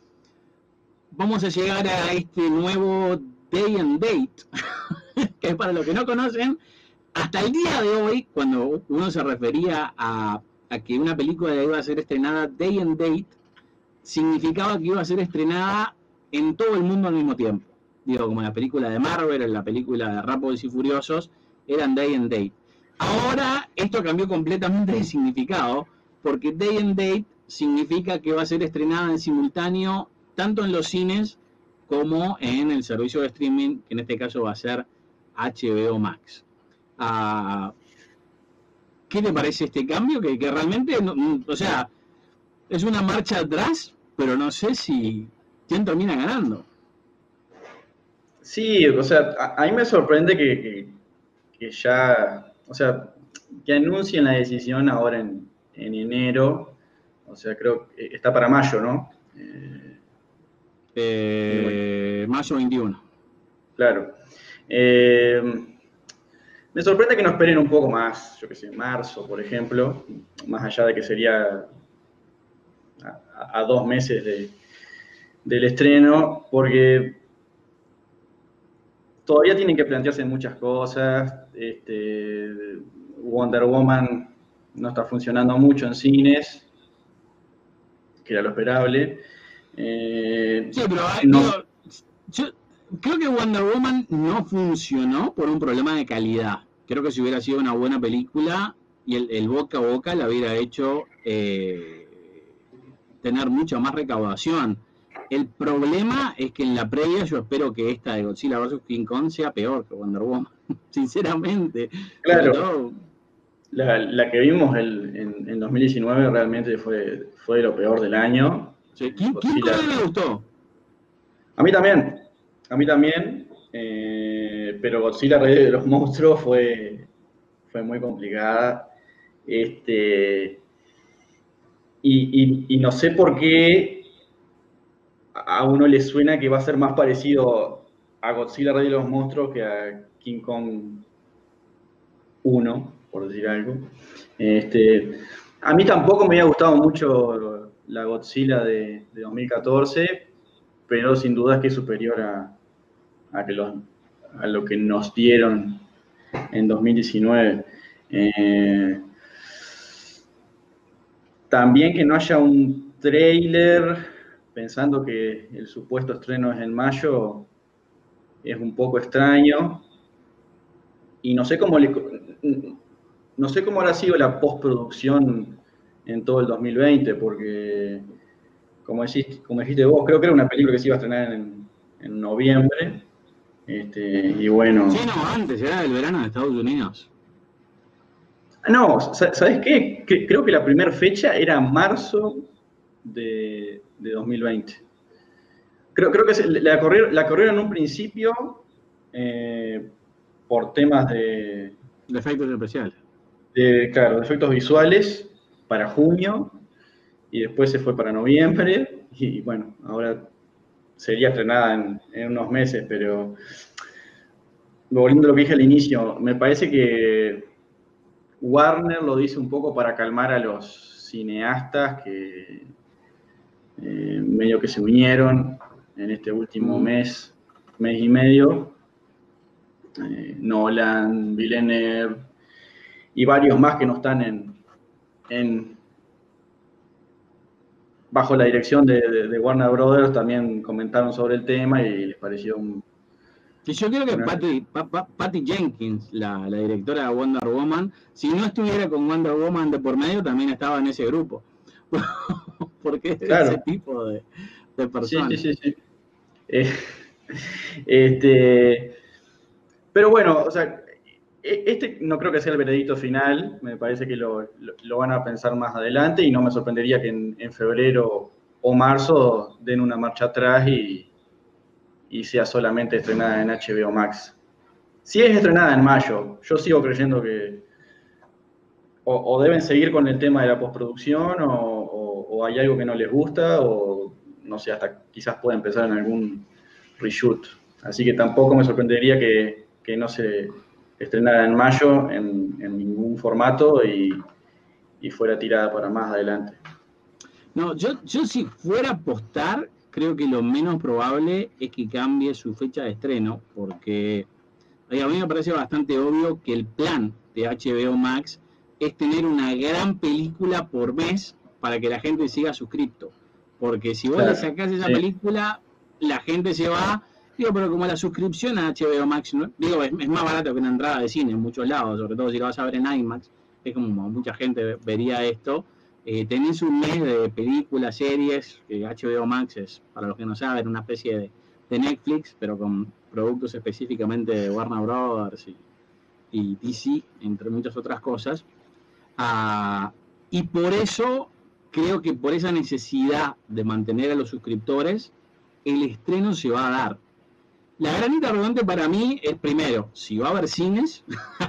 vamos a llegar a este nuevo Day and Date, que para los que no conocen, hasta el día de hoy, cuando uno se refería a, a que una película iba a ser estrenada Day and Date, significaba que iba a ser estrenada en todo el mundo al mismo tiempo. Digo, como en la película de Marvel, en la película de Rápidos y Furiosos, eran Day and Date. Ahora esto cambió completamente de significado, porque Day and Date significa que va a ser estrenada en simultáneo tanto en los cines como en el servicio de streaming, que en este caso va a ser H B O Max. Ah, ¿qué te parece este cambio? Que, que realmente, no, o sea, es una marcha atrás, pero no sé si quién termina ganando. Sí, o sea, a, a mí me sorprende que, que, que ya, o sea, que anuncien la decisión ahora en, en enero. O sea, creo que está para mayo, ¿no? Eh, Eh, bueno. mayo veintiuno. Claro. Eh, me sorprende que no esperen un poco más, yo que sé, marzo, por ejemplo, más allá de que sería a, a dos meses de, del estreno, porque todavía tienen que plantearse muchas cosas. Este, Wonder Woman no está funcionando mucho en cines, que era lo esperable. Eh, sí, pero no. Digo, yo creo que Wonder Woman no funcionó por un problema de calidad. Creo que si hubiera sido una buena película y el, el boca a boca la hubiera hecho eh, tener mucha más recaudación. El problema es que en la previa yo espero que esta de Godzilla versus. King Kong sea peor que Wonder Woman, sinceramente. Claro. Pero la, la que vimos el, en, en dos mil diecinueve realmente fue, fue lo peor del año. ¿Quién, quién me gustó? A mí también, a mí también, eh, pero Godzilla Rey de los Monstruos fue, fue muy complicada. Este, y, y, y no sé por qué a uno le suena que va a ser más parecido a Godzilla Rey de los Monstruos que a King Kong uno, por decir algo. Este, a mí tampoco me había gustado mucho la Godzilla de, de dos mil catorce, pero sin duda es que es superior a, a, que los, a lo que nos dieron en dos mil diecinueve. Eh, también que no haya un tráiler, pensando que el supuesto estreno es en mayo, es un poco extraño. y no sé cómo le, no sé cómo habrá sido la postproducción en todo el dos mil veinte, porque, como decís, como dijiste vos, creo que era una película que se iba a estrenar en, en noviembre, este, y bueno... Sí, no, antes, era del verano de Estados Unidos. No, ¿sabés qué? Creo que la primera fecha era marzo de, de dos mil veinte. Creo, creo que la corrieron, la corrieron en un principio eh, por temas de... De efectos especiales. De, claro, de efectos visuales para junio, y después se fue para noviembre, y bueno, ahora sería estrenada en, en unos meses, pero volviendo a lo que dije al inicio, me parece que... Warner lo dice un poco para calmar a los cineastas que eh, medio que se unieron en este último mes, mes y medio. Eh, Nolan, Villeneuve y varios más que no están en, en bajo la dirección de, de, de Warner Brothers, también comentaron sobre el tema y les pareció un... Y yo creo que Patty, pa, pa, Patty Jenkins, la, la directora de Wonder Woman, si no estuviera con Wonder Woman de por medio, también estaba en ese grupo. Porque es claro. Ese tipo de, de personas. Sí, sí, sí. sí. Eh, este, pero bueno, o sea, este no creo que sea el veredicto final. Me parece que lo, lo, lo van a pensar más adelante y no me sorprendería que en, en febrero o marzo den una marcha atrás y... y sea solamente estrenada en H B O Max. Si es estrenada en mayo, yo sigo creyendo que o, o deben seguir con el tema de la postproducción, o, o, o hay algo que no les gusta, o no sé, hasta quizás pueda empezar en algún reshoot. Así que tampoco me sorprendería que, que no se estrenara en mayo en, en ningún formato y, y fuera tirada para más adelante. No, yo, yo si fuera a apostar, creo que lo menos probable es que cambie su fecha de estreno, porque a mí me parece bastante obvio que el plan de H B O Max es tener una gran película por mes para que la gente siga suscripto. Porque si vos claro, le sacás esa sí. película, la gente se va. Digo, pero como la suscripción a H B O Max, ¿no? Digo, es, es más barato que una entrada de cine en muchos lados, sobre todo si la vas a ver en IMAX, es como mucha gente vería esto. Eh, tenés un mes de películas, series, que H B O Max es, para los que no saben, una especie de, de Netflix, pero con productos específicamente de Warner Brothers y, y D C, entre muchas otras cosas. Ah, y por eso, creo que por esa necesidad de mantener a los suscriptores, el estreno se va a dar. La gran interrogante para mí es, primero, si va a haber cines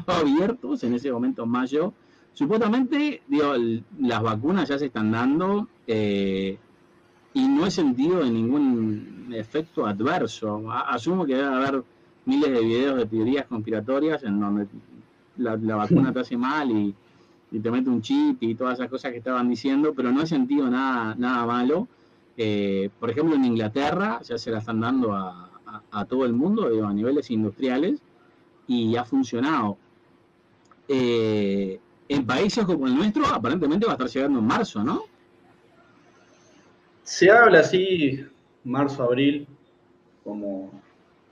abiertos en ese momento en mayo. Supuestamente, digo, las vacunas ya se están dando eh, y no he sentido de ningún efecto adverso. Asumo que debe haber miles de videos de teorías conspiratorias en donde la, la vacuna te hace mal y, y te mete un chip y todas esas cosas que estaban diciendo, pero no he sentido nada, nada malo. Eh, por ejemplo, en Inglaterra ya se la están dando a, a, a todo el mundo, digo, a niveles industriales, y ha funcionado. Eh... En países como el nuestro, aparentemente va a estar llegando en marzo, ¿no? Se habla así, marzo, abril, como,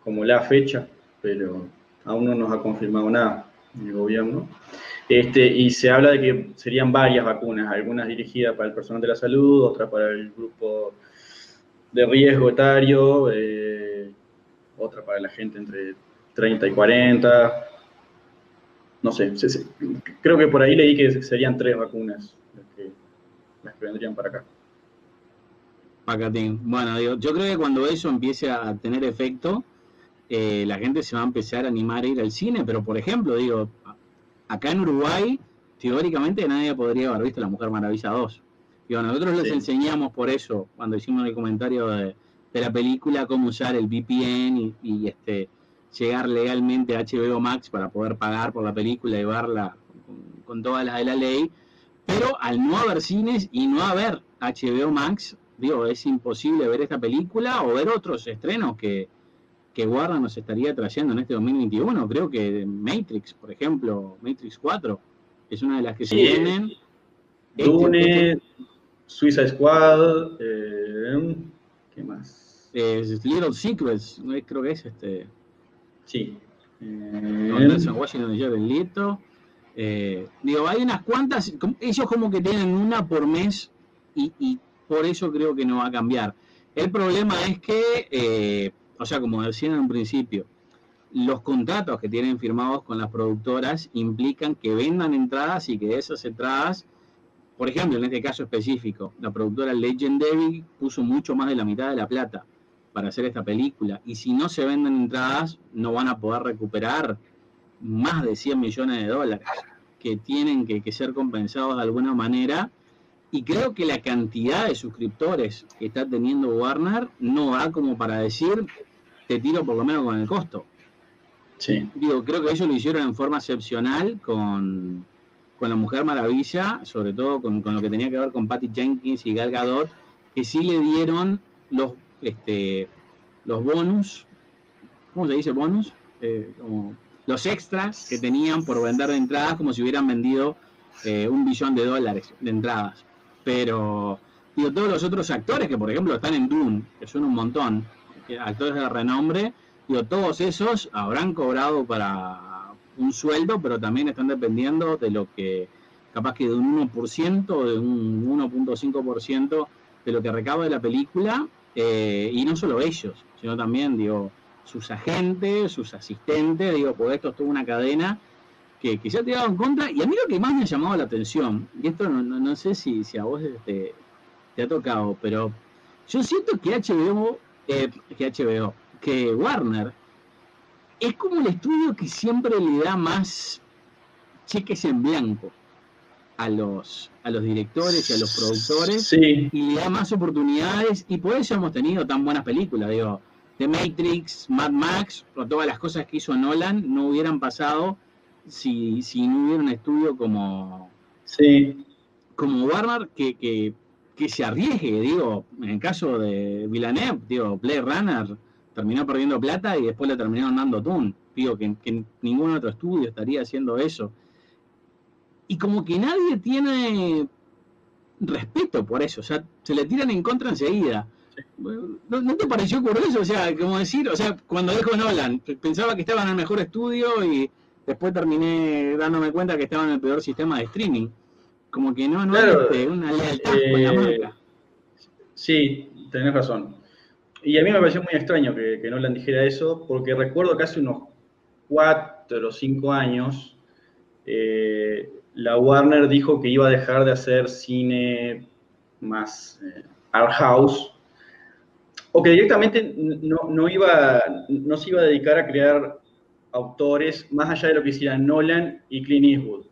como la fecha, pero aún no nos ha confirmado nada el gobierno. Este, y se habla de que serían varias vacunas, algunas dirigidas para el personal de la salud, otras para el grupo de riesgo etario, eh, otra para la gente entre treinta y cuarenta... No sé, se, se, creo que por ahí leí que serían tres vacunas las que, las que vendrían para acá. Pacatín. Bueno, digo, yo creo que cuando eso empiece a tener efecto, eh, la gente se va a empezar a animar a ir al cine. Pero, por ejemplo, digo, acá en Uruguay, teóricamente nadie podría haber visto La Mujer Maravilla dos. Digo, nosotros les sí. enseñamos por eso, cuando hicimos el comentario de, de la película, cómo usar el V P N y, y este... llegar legalmente a H B O Max para poder pagar por la película y verla con, con todas las de la ley, pero al no haber cines y no haber H B O Max, digo, es imposible ver esta película o ver otros estrenos que, que Warner nos estaría trayendo en este dos mil veintiuno. Creo que Matrix, por ejemplo, Matrix cuatro, es una de las que se vienen. Eh, Dune, este... Suicide Squad, eh, ¿qué más? Eh, Little Secrets, creo que es este... Sí, Anderson Washington y Jared Leto. Eh, digo, hay unas cuantas, ellos como que tienen una por mes y, y por eso creo que no va a cambiar. El problema es que, eh, o sea, como decían en un principio, los contratos que tienen firmados con las productoras implican que vendan entradas y que de esas entradas, por ejemplo, en este caso específico, la productora Legendary puso mucho más de la mitad de la plata para hacer esta película, y si no se venden entradas, no van a poder recuperar más de cien millones de dólares que tienen que, que ser compensados de alguna manera. Y creo que la cantidad de suscriptores que está teniendo Warner no da como para decir, te tiro por lo menos con el costo. Sí. Digo, creo que ellos lo hicieron en forma excepcional con, con La Mujer Maravilla, sobre todo con, con lo que tenía que ver con Patty Jenkins y Gal Gadot, que sí le dieron los este los bonus, ¿cómo se dice bonus? Eh, como, los extras que tenían por vender de entradas, como si hubieran vendido eh, un billón de dólares de entradas. Pero digo, todos los otros actores que, por ejemplo, están en Dune, que son un montón, actores de renombre, digo, todos esos habrán cobrado para un sueldo, pero también están dependiendo de lo que, capaz que de un uno por ciento o de un uno punto cinco por ciento de lo que recaba de la película, eh, y no solo ellos, sino también, digo, sus agentes, sus asistentes, digo, porque esto es toda una cadena que, que se ha tirado en contra. Y a mí lo que más me ha llamado la atención, y esto no, no, no sé si, si a vos este, te ha tocado, pero yo siento que H B O, eh, que H B O, que Warner es como el estudio que siempre le da más cheques en blanco a los a los directores y a los productores, sí, y le da más oportunidades, y por eso hemos tenido tan buenas películas. Digo, The Matrix, Mad Max, o todas las cosas que hizo Nolan no hubieran pasado si, si no hubiera un estudio como, sí, como Warner que, que, que se arriesgue. Digo, en el caso de Villeneuve, digo, Blade Runner terminó perdiendo plata y después le terminaron dando Doom. Digo, que, que ningún otro estudio estaría haciendo eso. Y como que nadie tiene respeto por eso, o sea, se le tiran en contra enseguida. ¿No, no te pareció curioso? O sea, como decir, o sea, cuando dejó Nolan, pensaba que estaba en el mejor estudio y después terminé dándome cuenta que estaba en el peor sistema de streaming. Como que no, no claro, hay una lealtad eh, con la marca. Sí, tenés razón. Y a mí me pareció muy extraño que, que Nolan dijera eso, porque recuerdo que hace unos cuatro o cinco años eh, la Warner dijo que iba a dejar de hacer cine más eh, art house, o que directamente no, no, iba, no se iba a dedicar a crear autores más allá de lo que hicieran Nolan y Clint Eastwood,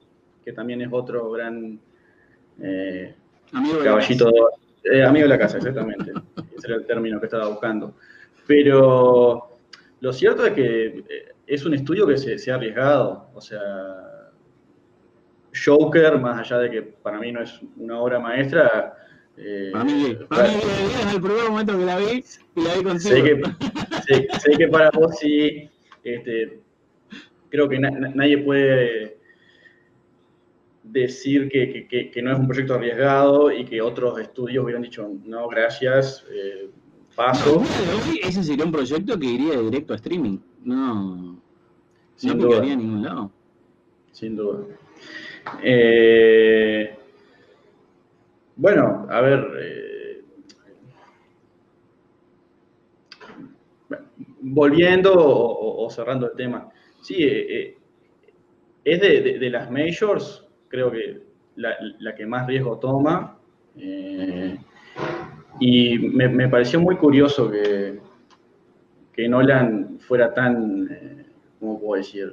que también es otro gran eh, amigo caballito de la casa. Eh, amigo de la casa, exactamente. Ese era el término que estaba buscando. Pero lo cierto es que es un estudio que se, se ha arriesgado. O sea, Joker, más allá de que para mí no es una obra maestra... Eh, para mí, para mí es el primer momento que la vi y la vi contigo. Sé que, sé, sé que para vos sí. Este, creo que na, nadie puede... decir que, que, que, que no es un proyecto arriesgado y que otros estudios hubieran dicho, no, gracias, eh, paso. No, claro, ese sería un proyecto que iría de directo a streaming. No, sin no picaría a ningún lado. Sin duda. Eh, bueno, a ver... Eh, volviendo o, o cerrando el tema. Sí, eh, es de, de, de las majors... creo que la, la que más riesgo toma, eh, y me, me pareció muy curioso que, que Nolan fuera tan, eh, ¿cómo puedo decir?,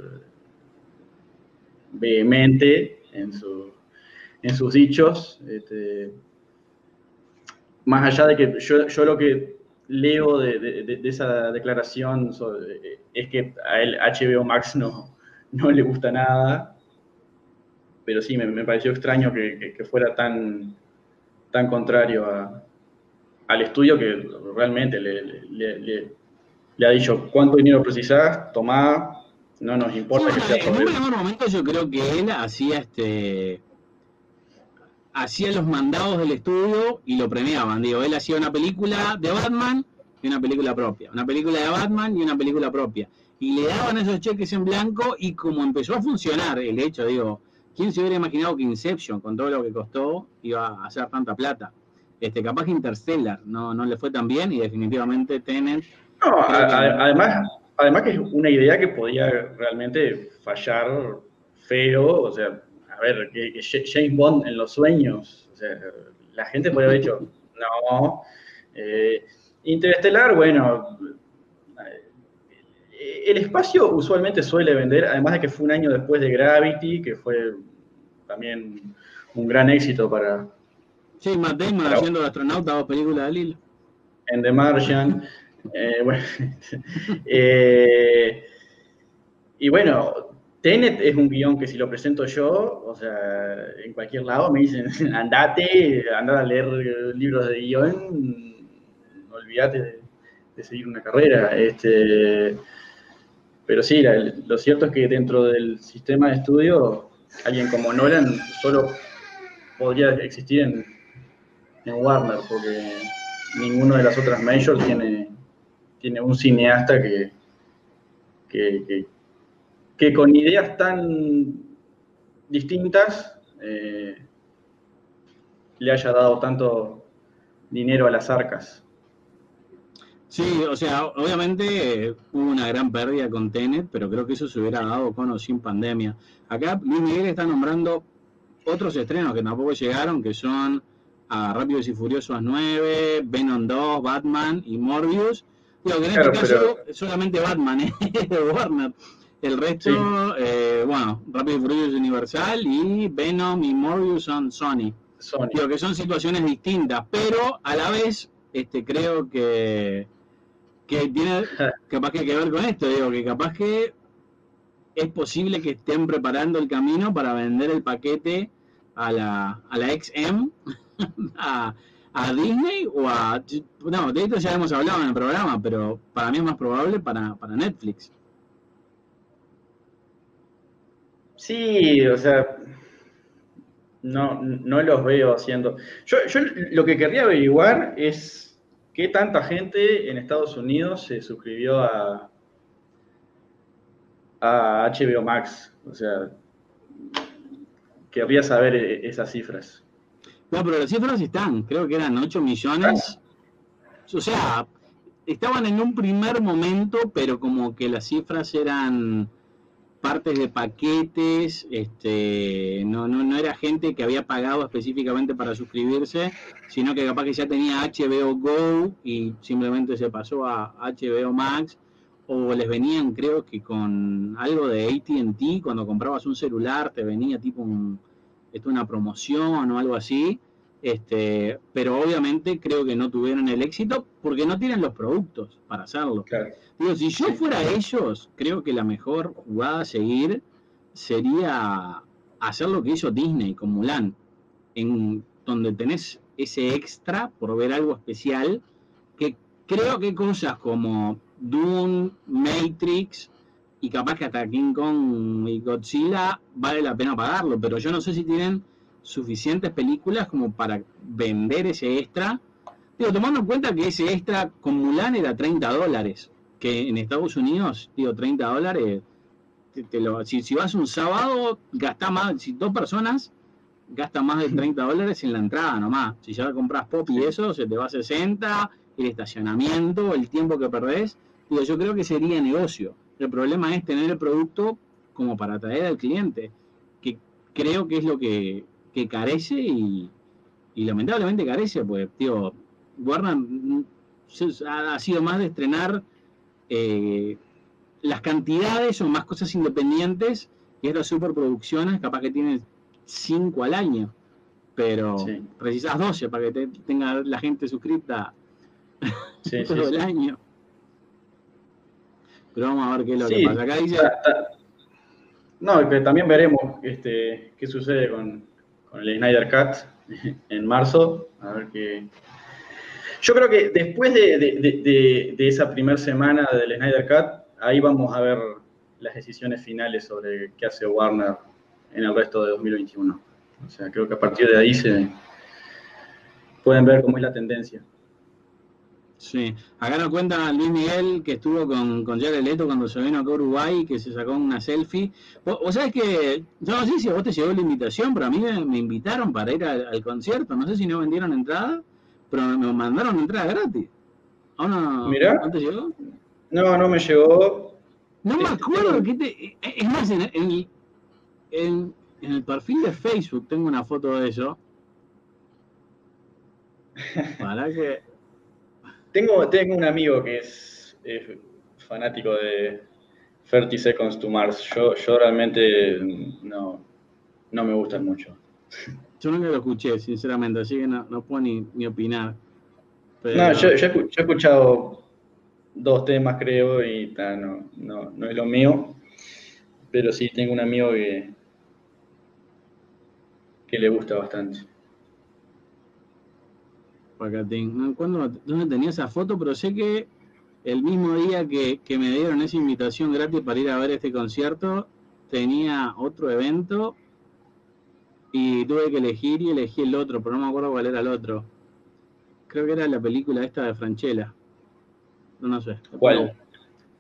vehemente en, su, en sus dichos, este, más allá de que yo, yo lo que leo de, de, de esa declaración sobre, es que a él H B O Max no, no le gusta nada. Pero sí, me, me pareció extraño que, que, que fuera tan, tan contrario a, al estudio que realmente le, le, le, le ha dicho cuánto dinero precisás, tomá, no nos importa sí, que sea en todo. En un primer momento yo creo que él hacía este hacía los mandados del estudio y lo premiaban. Digo, él hacía una película de Batman y una película propia, una película de Batman y una película propia. y le daban esos cheques en blanco, y como empezó a funcionar el hecho, digo, ¿quién se hubiera imaginado que Inception, con todo lo que costó, iba a hacer tanta plata? Este, capaz que Interstellar no, no le fue tan bien, y definitivamente Tenet... No, a, a, además, además que es una idea que podía realmente fallar feo, o sea, a ver, que, que James Bond en los sueños, o sea, la gente podría haber dicho, no... Eh, Interestelar, bueno, el espacio usualmente suele vender, además de que fue un año después de Gravity, que fue también un gran éxito para... Sí, Matt Damon para, haciendo de astronauta o película de Lilo. En The Martian. Eh, bueno, eh, y bueno, Tenet es un guión que si lo presento yo, o sea, en cualquier lado me dicen, andate, andá a leer libros de guión... olvídate de, de seguir una carrera. Este, pero sí, la, lo cierto es que dentro del sistema de estudio, alguien como Nolan solo podría existir en, en Warner, porque ninguno de las otras majors tiene, tiene un cineasta que, que, que, que con ideas tan distintas eh, le haya dado tanto dinero a las arcas. Sí, o sea, obviamente eh, hubo una gran pérdida con Tenet, pero creo que eso se hubiera dado con o sin pandemia. Acá Luis Miguel está nombrando otros estrenos que tampoco llegaron, que son a Rápidos y Furiosos nueve, Venom dos, Batman y Morbius. Digo, que en claro, este caso pero... solamente Batman es ¿eh? de Warner. El resto, sí. eh, bueno, Rápidos y Furiosos Universal y Venom y Morbius son Sony. Sony. Digo, que son situaciones distintas, pero a la vez este, creo que... que tiene capaz que, que ver con esto, digo, que capaz que es posible que estén preparando el camino para vender el paquete a la, a la X M, a, a Disney o a... No, de esto ya hemos hablado en el programa, pero para mí es más probable para, para Netflix. Sí, o sea, no, no los veo haciendo. Yo, yo lo que querría averiguar es... ¿qué tanta gente en Estados Unidos se suscribió a, a H B O Max? O sea, querría saber esas cifras. No, pero las cifras están, creo que eran ocho millones. ¿Están? O sea, estaban en un primer momento, pero como que las cifras eran partes de paquetes, este, no, no, no era gente que había pagado específicamente para suscribirse, sino que capaz que ya tenía H B O Go y simplemente se pasó a H B O Max, o les venían, creo que con algo de A T and T, cuando comprabas un celular te venía tipo un, esto, una promoción o algo así, este, pero obviamente creo que no tuvieron el éxito porque no tienen los productos para hacerlo. Claro. Digo, si yo fuera ellos, creo que la mejor jugada a seguir sería hacer lo que hizo Disney con Mulan, en donde tenés ese extra por ver algo especial, que creo que cosas como Dune, Matrix y capaz que hasta King Kong y Godzilla vale la pena pagarlo, pero yo no sé si tienen suficientes películas como para vender ese extra. Digo, tomando en cuenta que ese extra con Mulan era treinta dólares. Que en Estados Unidos, digo, treinta dólares, te, te lo, si, si vas un sábado, gastás más, si dos personas, gastan más de treinta dólares en la entrada nomás. Si ya compras pop y eso, se te va a sesenta, el estacionamiento, el tiempo que perdés. Digo, yo creo que sería negocio. El problema es tener el producto como para atraer al cliente, que creo que es lo que, que carece y, y lamentablemente carece, pues, digo, Warner ha sido más de estrenar Eh, las cantidades o más cosas independientes y estas superproducciones capaz que tienen cinco al año, pero sí, precisas doce para que te, tenga la gente suscripta, sí, todo sí, el sí. año. Pero vamos a ver qué es lo sí, que pasa. Acá dice... ta, ta. No, que también veremos este, qué sucede con, con el Snyder Cut en marzo, a ver qué... Yo creo que después de, de, de, de, de esa primera semana del Snyder Cut, ahí vamos a ver las decisiones finales sobre qué hace Warner en el resto de dos mil veintiuno. O sea, creo que a partir de ahí se pueden ver cómo es la tendencia. Sí, acá nos cuenta Luis Miguel que estuvo con, con Jared Leto cuando se vino acá a Uruguay, que se sacó una selfie. ¿Vos, vos sabés que, yo no sé si a vos te llegó la invitación, pero a mí me, me invitaron para ir al, al concierto? No sé si no vendieron entrada, pero me mandaron entrada gratis. ¿Aún no, Mirá. ¿No te llegó? No, no me llegó. No me acuerdo que te... Es más, en el, en, en el perfil de Facebook tengo una foto de eso. Para que... Tengo, tengo un amigo que es, es fanático de thirty seconds to Mars. Yo, yo realmente no, no me gustan mucho. Yo nunca lo escuché, sinceramente, así que no, no puedo ni, ni opinar. Pero... No, yo, yo, yo he escuchado dos temas, creo, y ta, no, no, no es lo mío. Pero sí, tengo un amigo que, que le gusta bastante. ¿Dónde tenía esa foto? Pero sé que el mismo día que, que me dieron esa invitación gratis para ir a ver este concierto, tenía otro evento y tuve que elegir y elegí el otro, pero no me acuerdo cuál era el otro. Creo que era la película esta de Franchella. No, no sé. ¿Cuál?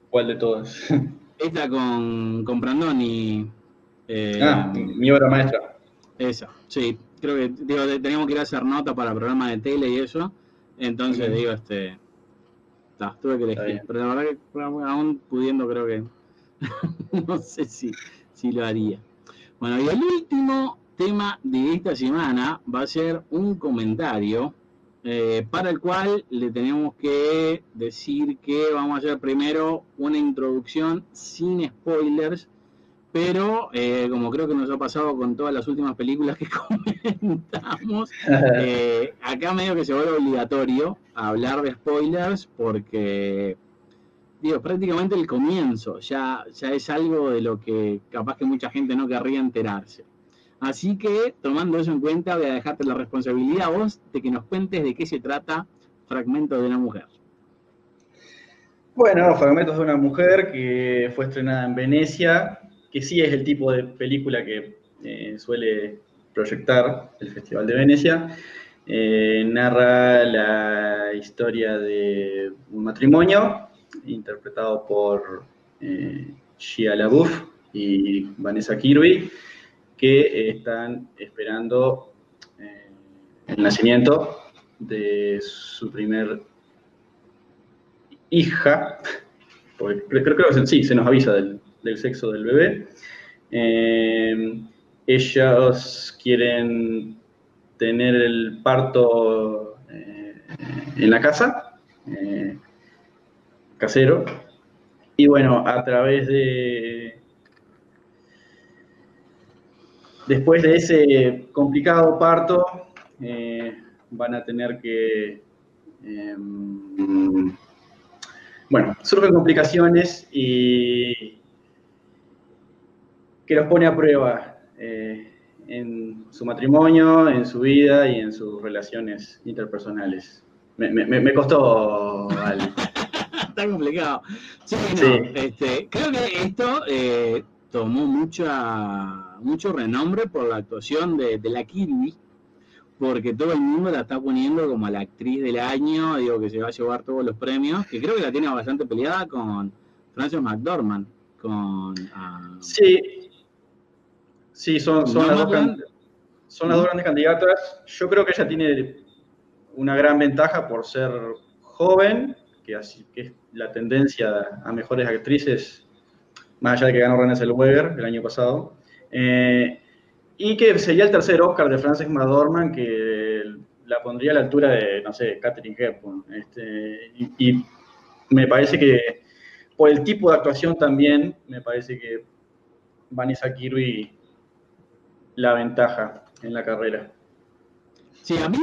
¿Cuál de todas? Esta con, con Brandoni. Eh, ah, mi obra maestra. Esa, sí. Creo que digo, teníamos que ir a hacer nota para programas de tele y eso, entonces okay. digo, este, ta, tuve que elegir, pero la verdad que aún pudiendo creo que, no sé si, si lo haría. Bueno, y el último tema de esta semana va a ser un comentario eh, para el cual le tenemos que decir que vamos a hacer primero una introducción sin spoilers. Pero, eh, como creo que nos ha pasado con todas las últimas películas que comentamos, eh, acá medio que se vuelve obligatorio hablar de spoilers porque, digo, prácticamente el comienzo ya, ya es algo de lo que capaz que mucha gente no querría enterarse. Así que, tomando eso en cuenta, voy a dejarte la responsabilidad a vos de que nos cuentes de qué se trata Fragmentos de una Mujer. Bueno, Fragmentos de una Mujer, que fue estrenada en Venecia, que sí es el tipo de película que eh, suele proyectar el Festival de Venecia. Eh, narra la historia de un matrimonio interpretado por eh, Shia LaBeouf y Vanessa Kirby, que están esperando eh, el nacimiento de su primer hija, porque creo, creo que sí, se nos avisa del... del sexo del bebé. Eh, ellos quieren tener el parto eh, en la casa, eh, casero, y bueno, a través de... Después de ese complicado parto, eh, van a tener que... Eh, bueno, surgen complicaciones y... que los pone a prueba eh, en su matrimonio, en su vida y en sus relaciones interpersonales. Me, me, me costó, Ale. Está complicado. Sí, sí. No, este, creo que esto eh, tomó mucha, mucho renombre por la actuación de, de la Kirby, porque todo el mundo la está poniendo como la actriz del año, digo que se va a llevar todos los premios, que creo que la tiene bastante peleada con Frances McDormand. Con, uh, sí. Sí, son, son, las dos, son las dos grandes candidatas. Yo creo que ella tiene una gran ventaja por ser joven, que, así, que es la tendencia a mejores actrices, más allá de que ganó Renée Zellweger el año pasado. Eh, y que sería el tercer Oscar de Frances McDormand, que la pondría a la altura de, no sé, Katharine Hepburn. Este, y, y me parece que, por el tipo de actuación también, me parece que Vanessa Kirby... la ventaja en la carrera. Sí, a mí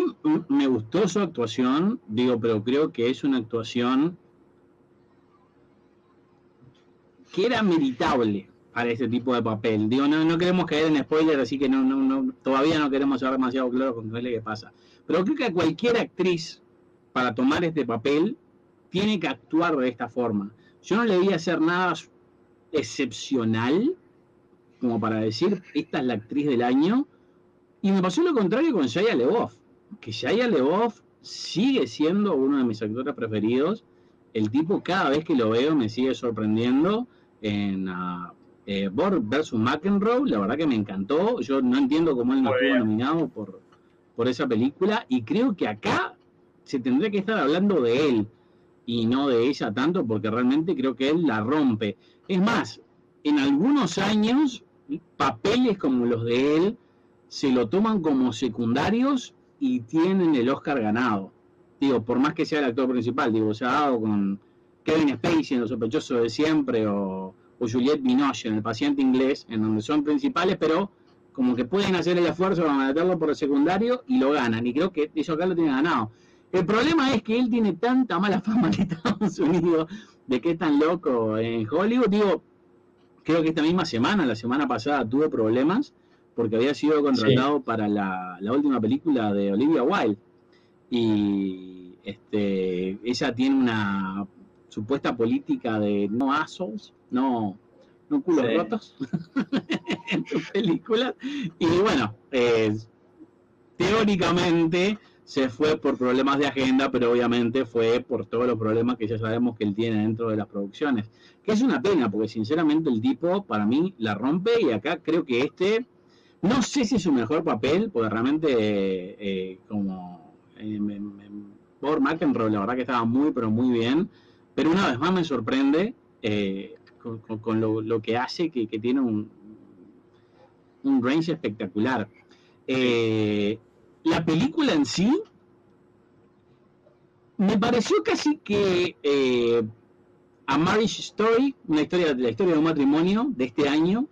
me gustó su actuación, digo, pero creo que es una actuación que era meritable para este tipo de papel. Digo, no, no queremos caer en spoiler, así que no, no, no, todavía no queremos ser demasiado claro con qué es lo que pasa. Pero creo que cualquier actriz para tomar este papel tiene que actuar de esta forma. Yo no le vi hacer nada excepcional como para decir, esta es la actriz del año, y me pasó lo contrario con Shia LaBeouf, que Shia LaBeouf sigue siendo uno de mis actores preferidos. El tipo, cada vez que lo veo, me sigue sorprendiendo. En uh, eh, Borg versus McEnroe, la verdad que me encantó. Yo no entiendo cómo él no estuvo nominado por, por esa película. Y creo que acá se tendría que estar hablando de él y no de ella tanto, porque realmente creo que él la rompe. Es más, en algunos años, papeles como los de él se lo toman como secundarios y tienen el Oscar ganado. Digo, por más que sea el actor principal, digo, se ha dado con Kevin Spacey en Los Sospechosos de Siempre, o, o Juliette Binoche en El Paciente Inglés, en donde son principales, pero como que pueden hacer el esfuerzo para matarlo por el secundario y lo ganan, y creo que eso acá lo tiene ganado. El problema es que él tiene tanta mala fama en Estados Unidos, de que es tan loco en Hollywood. Digo, creo que esta misma semana, la semana pasada, tuvo problemas, porque había sido contratado sí. para la, la última película de Olivia Wilde, y este, ella tiene una supuesta política de no assholes, no, no culos sí. rotos en sus películas, y bueno, eh, teóricamente se fue por problemas de agenda, pero obviamente fue por todos los problemas que ya sabemos que él tiene dentro de las producciones, que es una pena, porque sinceramente el tipo para mí la rompe, y acá creo que este, no sé si es su mejor papel, porque realmente eh, eh, como por McEnroe, la verdad que estaba muy, pero muy bien, pero una vez más me sorprende eh, con, con, con lo, lo que hace, que, que tiene un, un range espectacular. Eh, la película en sí me pareció casi que eh, A Marriage Story, una historia de la historia de un matrimonio de este año,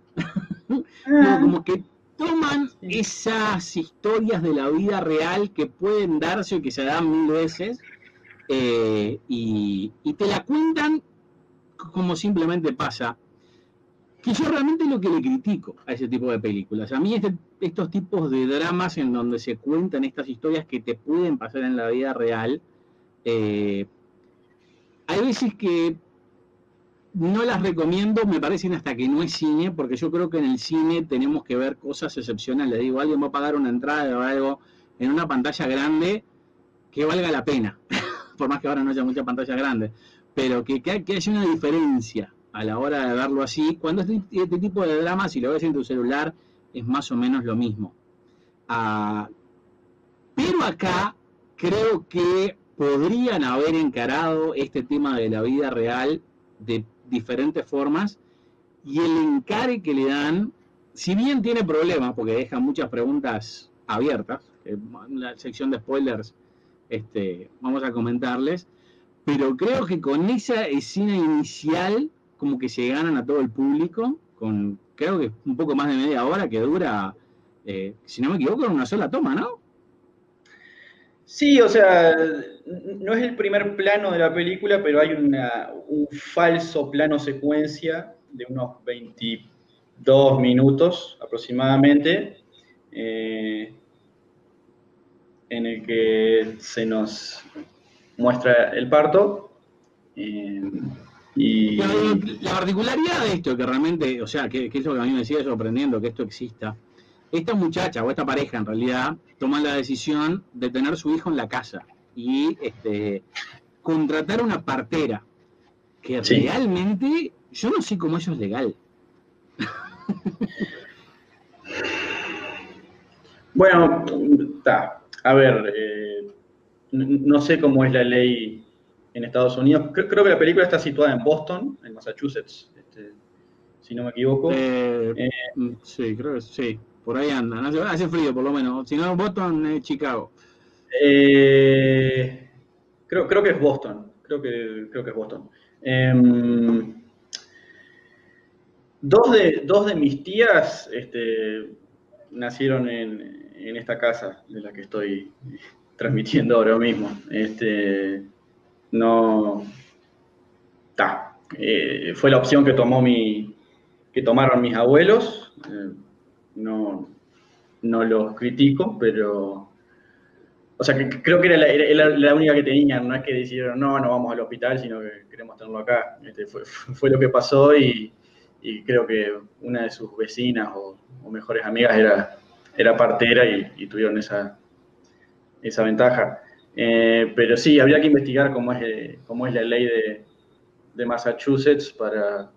no, como que toman esas historias de la vida real que pueden darse o que se dan mil veces, eh, y, y te la cuentan como simplemente pasa, que yo realmente lo que le critico a ese tipo de películas. A mí este, estos tipos de dramas en donde se cuentan estas historias que te pueden pasar en la vida real, eh, hay veces que no las recomiendo, me parecen, hasta que no es cine, porque yo creo que en el cine tenemos que ver cosas excepcionales. Digo, alguien va a pagar una entrada o algo en una pantalla grande que valga la pena, por más que ahora no haya muchas pantallas grandes, pero que, que, que haya una diferencia a la hora de verlo así. Cuando este, este tipo de drama, si lo ves en tu celular, es más o menos lo mismo. Ah, pero acá creo que podrían haber encarado este tema de la vida real de diferentes formas, y el encare que le dan, si bien tiene problemas porque deja muchas preguntas abiertas, en la sección de spoilers este, vamos a comentarles, pero creo que con esa escena inicial como que se ganan a todo el público, con creo que un poco más de media hora que dura, eh, si no me equivoco, en una sola toma, ¿no? Sí, o sea, no es el primer plano de la película, pero hay una, un falso plano secuencia de unos veintidós minutos aproximadamente, eh, en el que se nos muestra el parto. Eh, y la, la particularidad de esto, que realmente, o sea, que, que es lo que a mí me sigue sorprendiendo, que esto exista. Esta muchacha, o esta pareja en realidad, toma la decisión de tener su hijo en la casa y este, contratar una partera, que sí. realmente, yo no sé cómo eso es legal. Bueno, ta, a ver, eh, no sé cómo es la ley en Estados Unidos. Creo, creo que la película está situada en Boston, en Massachusetts, este, si no me equivoco. Eh, eh, sí, creo que sí. Por ahí andan, hace, hace frío por lo menos. Si no, Boston es eh, Chicago. Eh, creo, creo que es Boston. Creo que, creo que es Boston. Eh, dos, de, dos de mis tías este, nacieron en, en esta casa de la que estoy transmitiendo ahora mismo. Este, no. Ta, eh, fue la opción que tomó mi, que tomaron mis abuelos. Eh, No, no los critico, pero... O sea, que creo que era la, era la única que tenían, no es que decidieron, no, no vamos al hospital, sino que queremos tenerlo acá. Este, fue, fue lo que pasó y, y creo que una de sus vecinas o, o mejores amigas era, era partera y, y tuvieron esa, esa ventaja. Eh, pero sí, habría que investigar cómo es, cómo es la ley de, de Massachusetts para,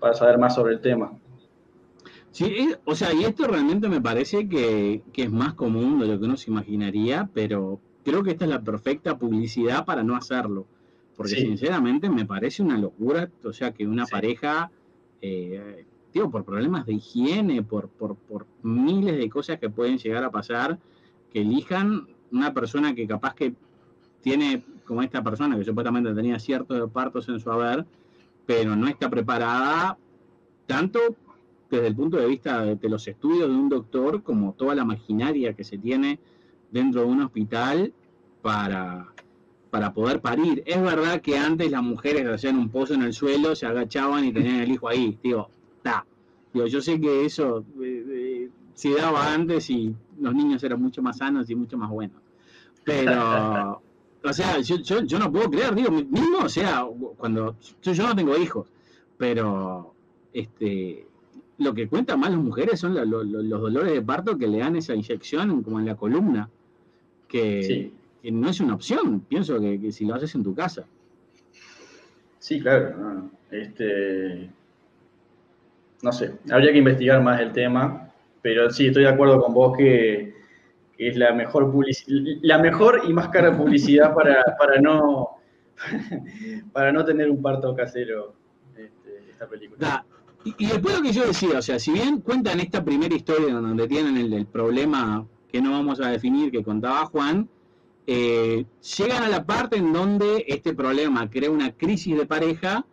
para saber más sobre el tema. Sí, es, o sea, y esto realmente me parece que, que es más común de lo que uno se imaginaría, pero creo que esta es la perfecta publicidad para no hacerlo. Porque sí, sinceramente me parece una locura, o sea, que una sí. pareja, eh, tío, por problemas de higiene, por, por, por miles de cosas que pueden llegar a pasar, que elijan una persona que capaz que tiene, como esta persona, que supuestamente tenía ciertos partos en su haber, pero no está preparada tanto desde el punto de vista de, de los estudios de un doctor, como toda la maquinaria que se tiene dentro de un hospital para... para poder parir. Es verdad que antes las mujeres hacían un pozo en el suelo, se agachaban y tenían el hijo ahí. Digo, ta. Digo, yo sé que eso eh, eh, se daba antes y los niños eran mucho más sanos y mucho más buenos. Pero, o sea, yo, yo, yo no puedo creer, digo, mismo, o sea, cuando yo, yo no tengo hijos, pero este, lo que cuentan más las mujeres son lo, lo, lo, los dolores de parto que le dan esa inyección como en la columna, que... Sí. No es una opción, pienso que, que si lo haces en tu casa. Sí, claro. No, este, no sé, habría que investigar más el tema, pero sí, estoy de acuerdo con vos que, que es la mejor publici- la mejor y más cara publicidad para, para, no, para no tener un parto casero, este, esta película. Da. Y, y después lo que yo decía, o sea, si bien cuentan esta primera historia donde tienen el, el problema que no vamos a definir, que contaba Juan, Eh, llegan a la parte en donde este problema crea una crisis de pareja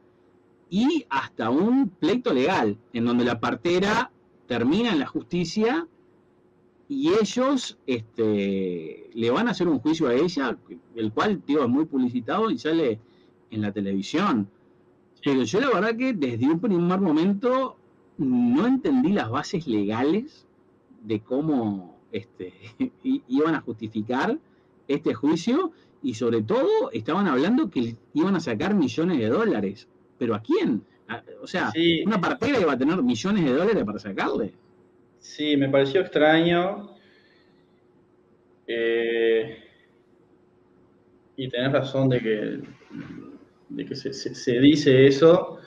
y hasta un pleito legal, en donde la partera termina en la justicia y ellos este, le van a hacer un juicio a ella, el cual, tío, es muy publicitado y sale en la televisión. Pero yo la verdad que desde un primer momento no entendí las bases legales de cómo este, iban a justificar este juicio, y sobre todo estaban hablando que iban a sacar millones de dólares. ¿Pero a quién? A, o sea, sí, una partera iba a tener millones de dólares para sacarle. Sí, me pareció extraño. Eh, y tenés razón de que, de que se, se, se dice eso,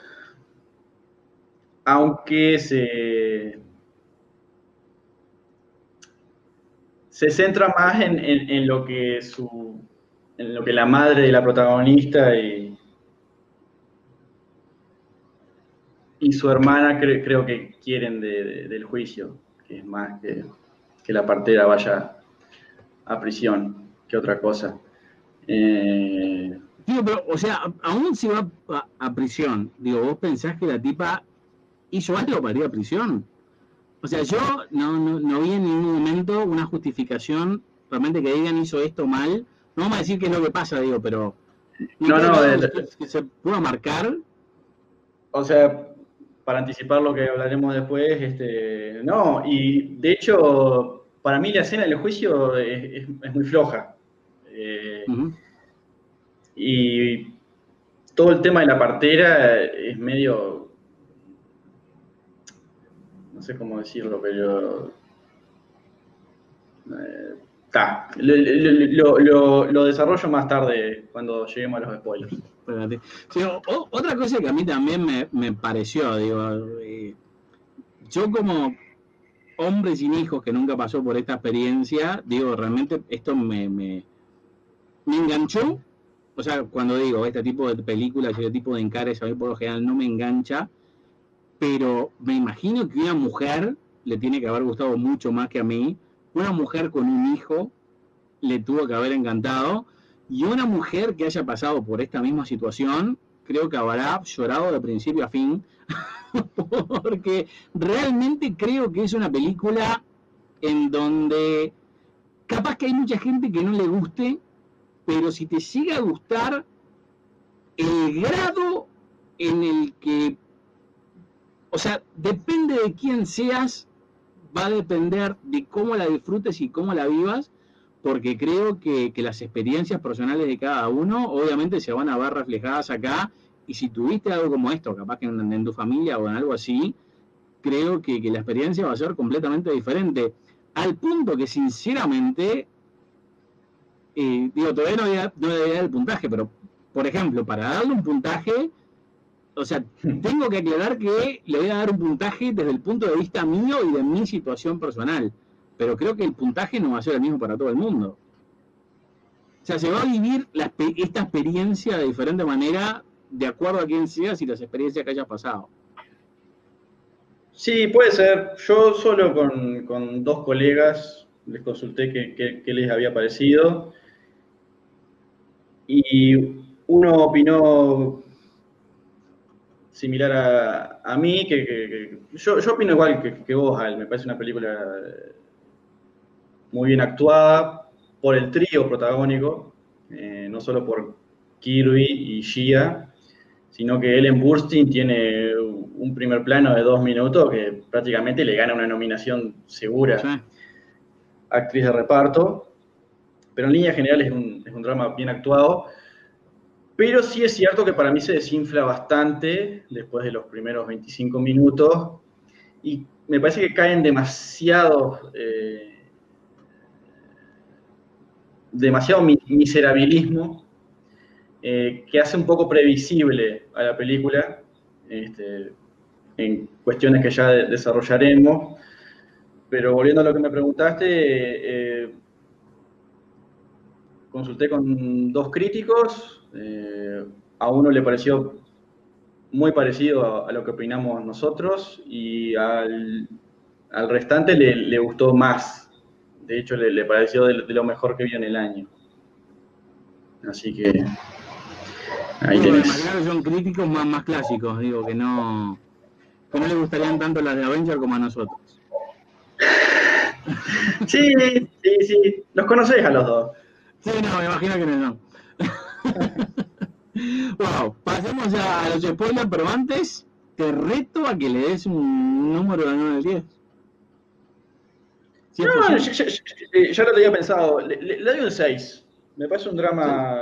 aunque se... se centra más en, en, en lo que su en lo que la madre de la protagonista y, y su hermana cre, creo que quieren de, de, del juicio, que es más que, que la partera vaya a prisión que otra cosa. Eh... Digo, pero, o sea, aún si va a, a prisión, digo, ¿vos pensás que la tipa hizo algo para ir a prisión? O sea, yo no, no, no vi en ningún momento una justificación realmente que digan hizo esto mal. No vamos a decir qué es lo que pasa, digo, pero... No, no, no es, que se pudo marcar. O sea, para anticipar lo que hablaremos después, este, no, y de hecho, para mí la escena del juicio es, es, es muy floja. Eh, uh-huh. Y todo el tema de la partera es medio... no sé cómo decirlo, pero... Eh, ta. Lo, lo, lo, lo desarrollo más tarde, cuando lleguemos a los spoilers. Sí, o, otra cosa que a mí también me, me pareció, digo, eh, yo como hombre sin hijos que nunca pasó por esta experiencia, digo, realmente esto me, me, me enganchó. O sea, cuando digo, este tipo de películas, este tipo de encares, a mí por lo general no me engancha. Pero me imagino que una mujer le tiene que haber gustado mucho más que a mí. Una mujer con un hijo le tuvo que haber encantado. Y una mujer que haya pasado por esta misma situación, creo que habrá llorado de principio a fin. Porque realmente creo que es una película en donde capaz que hay mucha gente que no le guste, pero si te llega a gustar, el grado en el que... O sea, depende de quién seas, va a depender de cómo la disfrutes y cómo la vivas, porque creo que, que las experiencias personales de cada uno obviamente se van a ver reflejadas acá, y si tuviste algo como esto, capaz que en, en tu familia o en algo así, creo que, que la experiencia va a ser completamente diferente, al punto que sinceramente Y digo, todavía no debía, no debía dar el puntaje, pero, por ejemplo, para darle un puntaje, o sea, tengo que aclarar que le voy a dar un puntaje desde el punto de vista mío y de mi situación personal. Pero creo que el puntaje no va a ser el mismo para todo el mundo. O sea, se va a vivir la, esta experiencia de diferente manera, de acuerdo a quién seas y las experiencias que hayas pasado. Sí, puede ser. Yo solo con, con dos colegas les consulté qué, qué, qué les había parecido. Y uno opinó similar a, a mí, que, que, que yo, yo opino igual que, que vos, Al. Me parece una película muy bien actuada por el trío protagónico, eh, no solo por Kirby y Gia, sino que Ellen Burstyn tiene un primer plano de dos minutos que prácticamente le gana una nominación segura, sí, actriz de reparto. Pero en línea general es un, es un drama bien actuado. Pero sí es cierto que para mí se desinfla bastante después de los primeros veinticinco minutos. Y me parece que caen demasiados, eh, demasiado miserabilismo eh, que hace un poco previsible a la película, este, en cuestiones que ya desarrollaremos. Pero volviendo a lo que me preguntaste, eh, eh, consulté con dos críticos. Eh, a uno le pareció muy parecido a, a lo que opinamos nosotros y al, al restante le, le gustó más. De hecho, le, le pareció de, de lo mejor que vio en el año. Así que ahí bueno, tenés. Claro, son críticos más, más clásicos, digo, que no, que no le gustarían tanto las de Avengers como a nosotros. Sí, sí, sí. Los conocés a los dos. Sí, no, me imagino que no. Wow, pasemos a los spoilers, pero antes te reto a que le des un número de nueve al diez. Si no, ya, ya, ya, ya lo tenía pensado. Le, le, le doy un seis. Me parece un drama.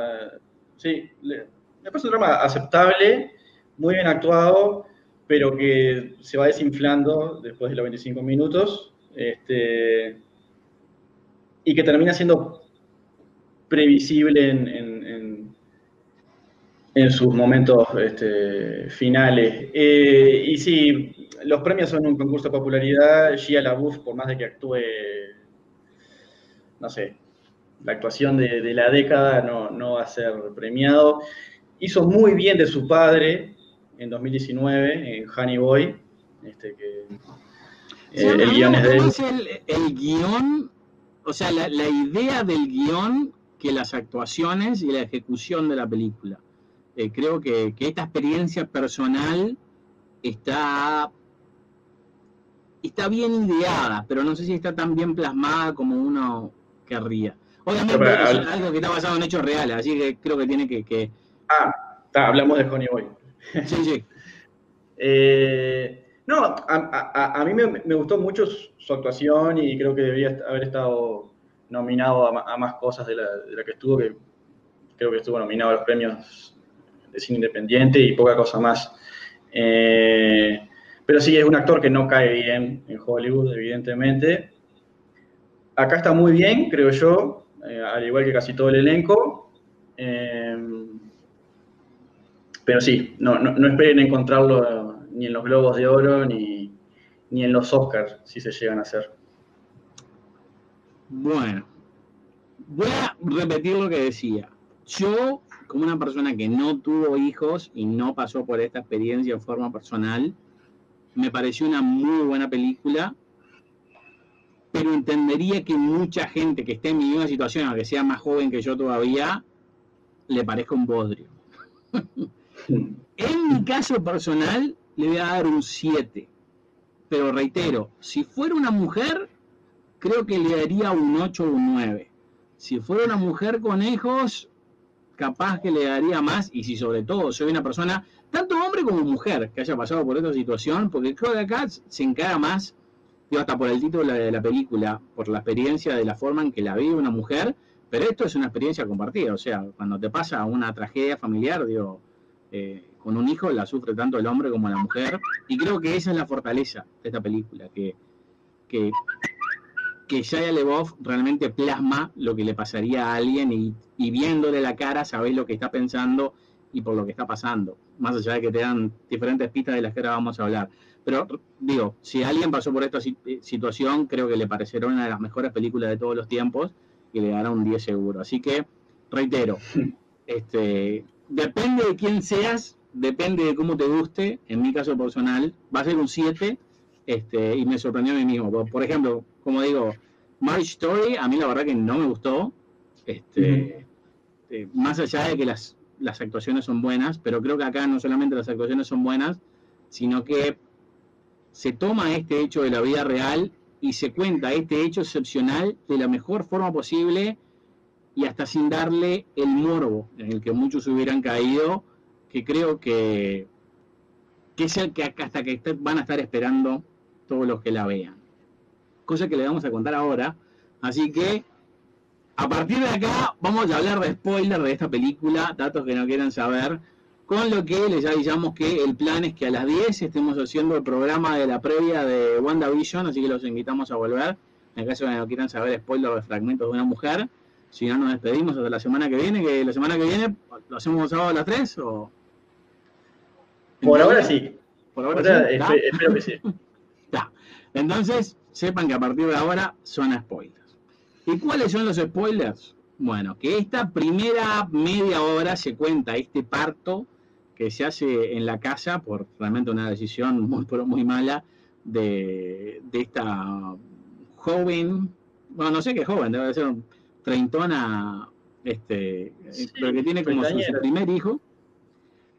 Sí, sí le, me parece un drama aceptable, muy bien actuado, pero que se va desinflando después de los veinticinco minutos. Este, y que termina siendo previsible en, en, en, en sus momentos este, finales. Eh, y sí, los premios son un concurso de popularidad. Shia LaBeouf, por más de que actúe, no sé, la actuación de, de la década, no, no va a ser premiado. Hizo muy bien de su padre en dos mil diecinueve, en Honey Boy. Este, que, sí, eh, el guión es de él. El, el guión, o sea, la, la idea del guión, que las actuaciones y la ejecución de la película. Eh, creo que, que esta experiencia personal está, está bien ideada, pero no sé si está tan bien plasmada como uno querría. Obviamente es al... algo que está basado en hechos reales, así que creo que tiene que... que... Ah, está, hablamos de Honey Boy. Sí, sí. eh, no, a, a, a mí me, me gustó mucho su actuación y creo que debería haber estado nominado a, a más cosas de la, de la que estuvo, que creo que estuvo nominado a los premios de cine independiente y poca cosa más. Eh, pero sí, es un actor que no cae bien en Hollywood, evidentemente. Acá está muy bien, creo yo, eh, al igual que casi todo el elenco. Eh, pero sí, no, no, no esperen encontrarlo ni en los Globos de Oro, ni, ni en los Oscars, si se llegan a hacer. Bueno, voy a repetir lo que decía. Yo, como una persona que no tuvo hijos y no pasó por esta experiencia en forma personal, me pareció una muy buena película, pero entendería que mucha gente que esté en mi misma situación, aunque sea más joven que yo todavía, le parezca un bodrio. En mi caso personal, le voy a dar un siete. Pero reitero, si fuera una mujer... creo que le daría un ocho o un nueve. Si fuera una mujer con hijos, capaz que le daría más. Y si sobre todo soy una persona, tanto hombre como mujer, que haya pasado por esta situación, porque creo que acá se encara más, digo, hasta por el título de la película, por la experiencia de la forma en que la vive una mujer, pero esto es una experiencia compartida. O sea, cuando te pasa una tragedia familiar, digo, eh, con un hijo la sufre tanto el hombre como la mujer. Y creo que esa es la fortaleza de esta película, que... que que Shia LaBeouf realmente plasma lo que le pasaría a alguien y, y viéndole la cara sabés lo que está pensando y por lo que está pasando, más allá de que te dan diferentes pistas de las que ahora vamos a hablar. Pero digo, si alguien pasó por esta situación, creo que le parecerá una de las mejores películas de todos los tiempos y le dará un diez seguro. Así que, reitero, este, depende de quién seas, depende de cómo te guste. En mi caso personal, va a ser un siete, este, y me sorprendió a mí mismo. Por, por ejemplo, como digo, Marriage Story, a mí la verdad que no me gustó, este, mm. eh, más allá de que las, las actuaciones son buenas, pero creo que acá no solamente las actuaciones son buenas, sino que se toma este hecho de la vida real y se cuenta este hecho excepcional de la mejor forma posible y hasta sin darle el morbo en el que muchos hubieran caído, que creo que, que es el que hasta que van a estar esperando todos los que la vean. Cosa que le vamos a contar ahora. Así que a partir de acá vamos a hablar de spoiler de esta película, datos que no quieran saber. Con lo que les avisamos que el plan es que a las diez estemos haciendo el programa de la previa de WandaVision, así que los invitamos a volver, en caso de que no quieran saber spoiler de fragmentos de una mujer. Si no, nos despedimos hasta la semana que viene, que la semana que viene lo hacemos sábado a las tres, ¿o? Por ahora sí. Por ahora, ahora sí. Esp- espero que sí. Ta. Entonces, sepan que a partir de ahora son spoilers. ¿Y cuáles son los spoilers? Bueno, que esta primera media hora se cuenta este parto que se hace en la casa por realmente una decisión muy, muy mala de, de esta joven, bueno, no sé qué joven, debe ser treintona, este, sí, pero que tiene como su, su primer hijo,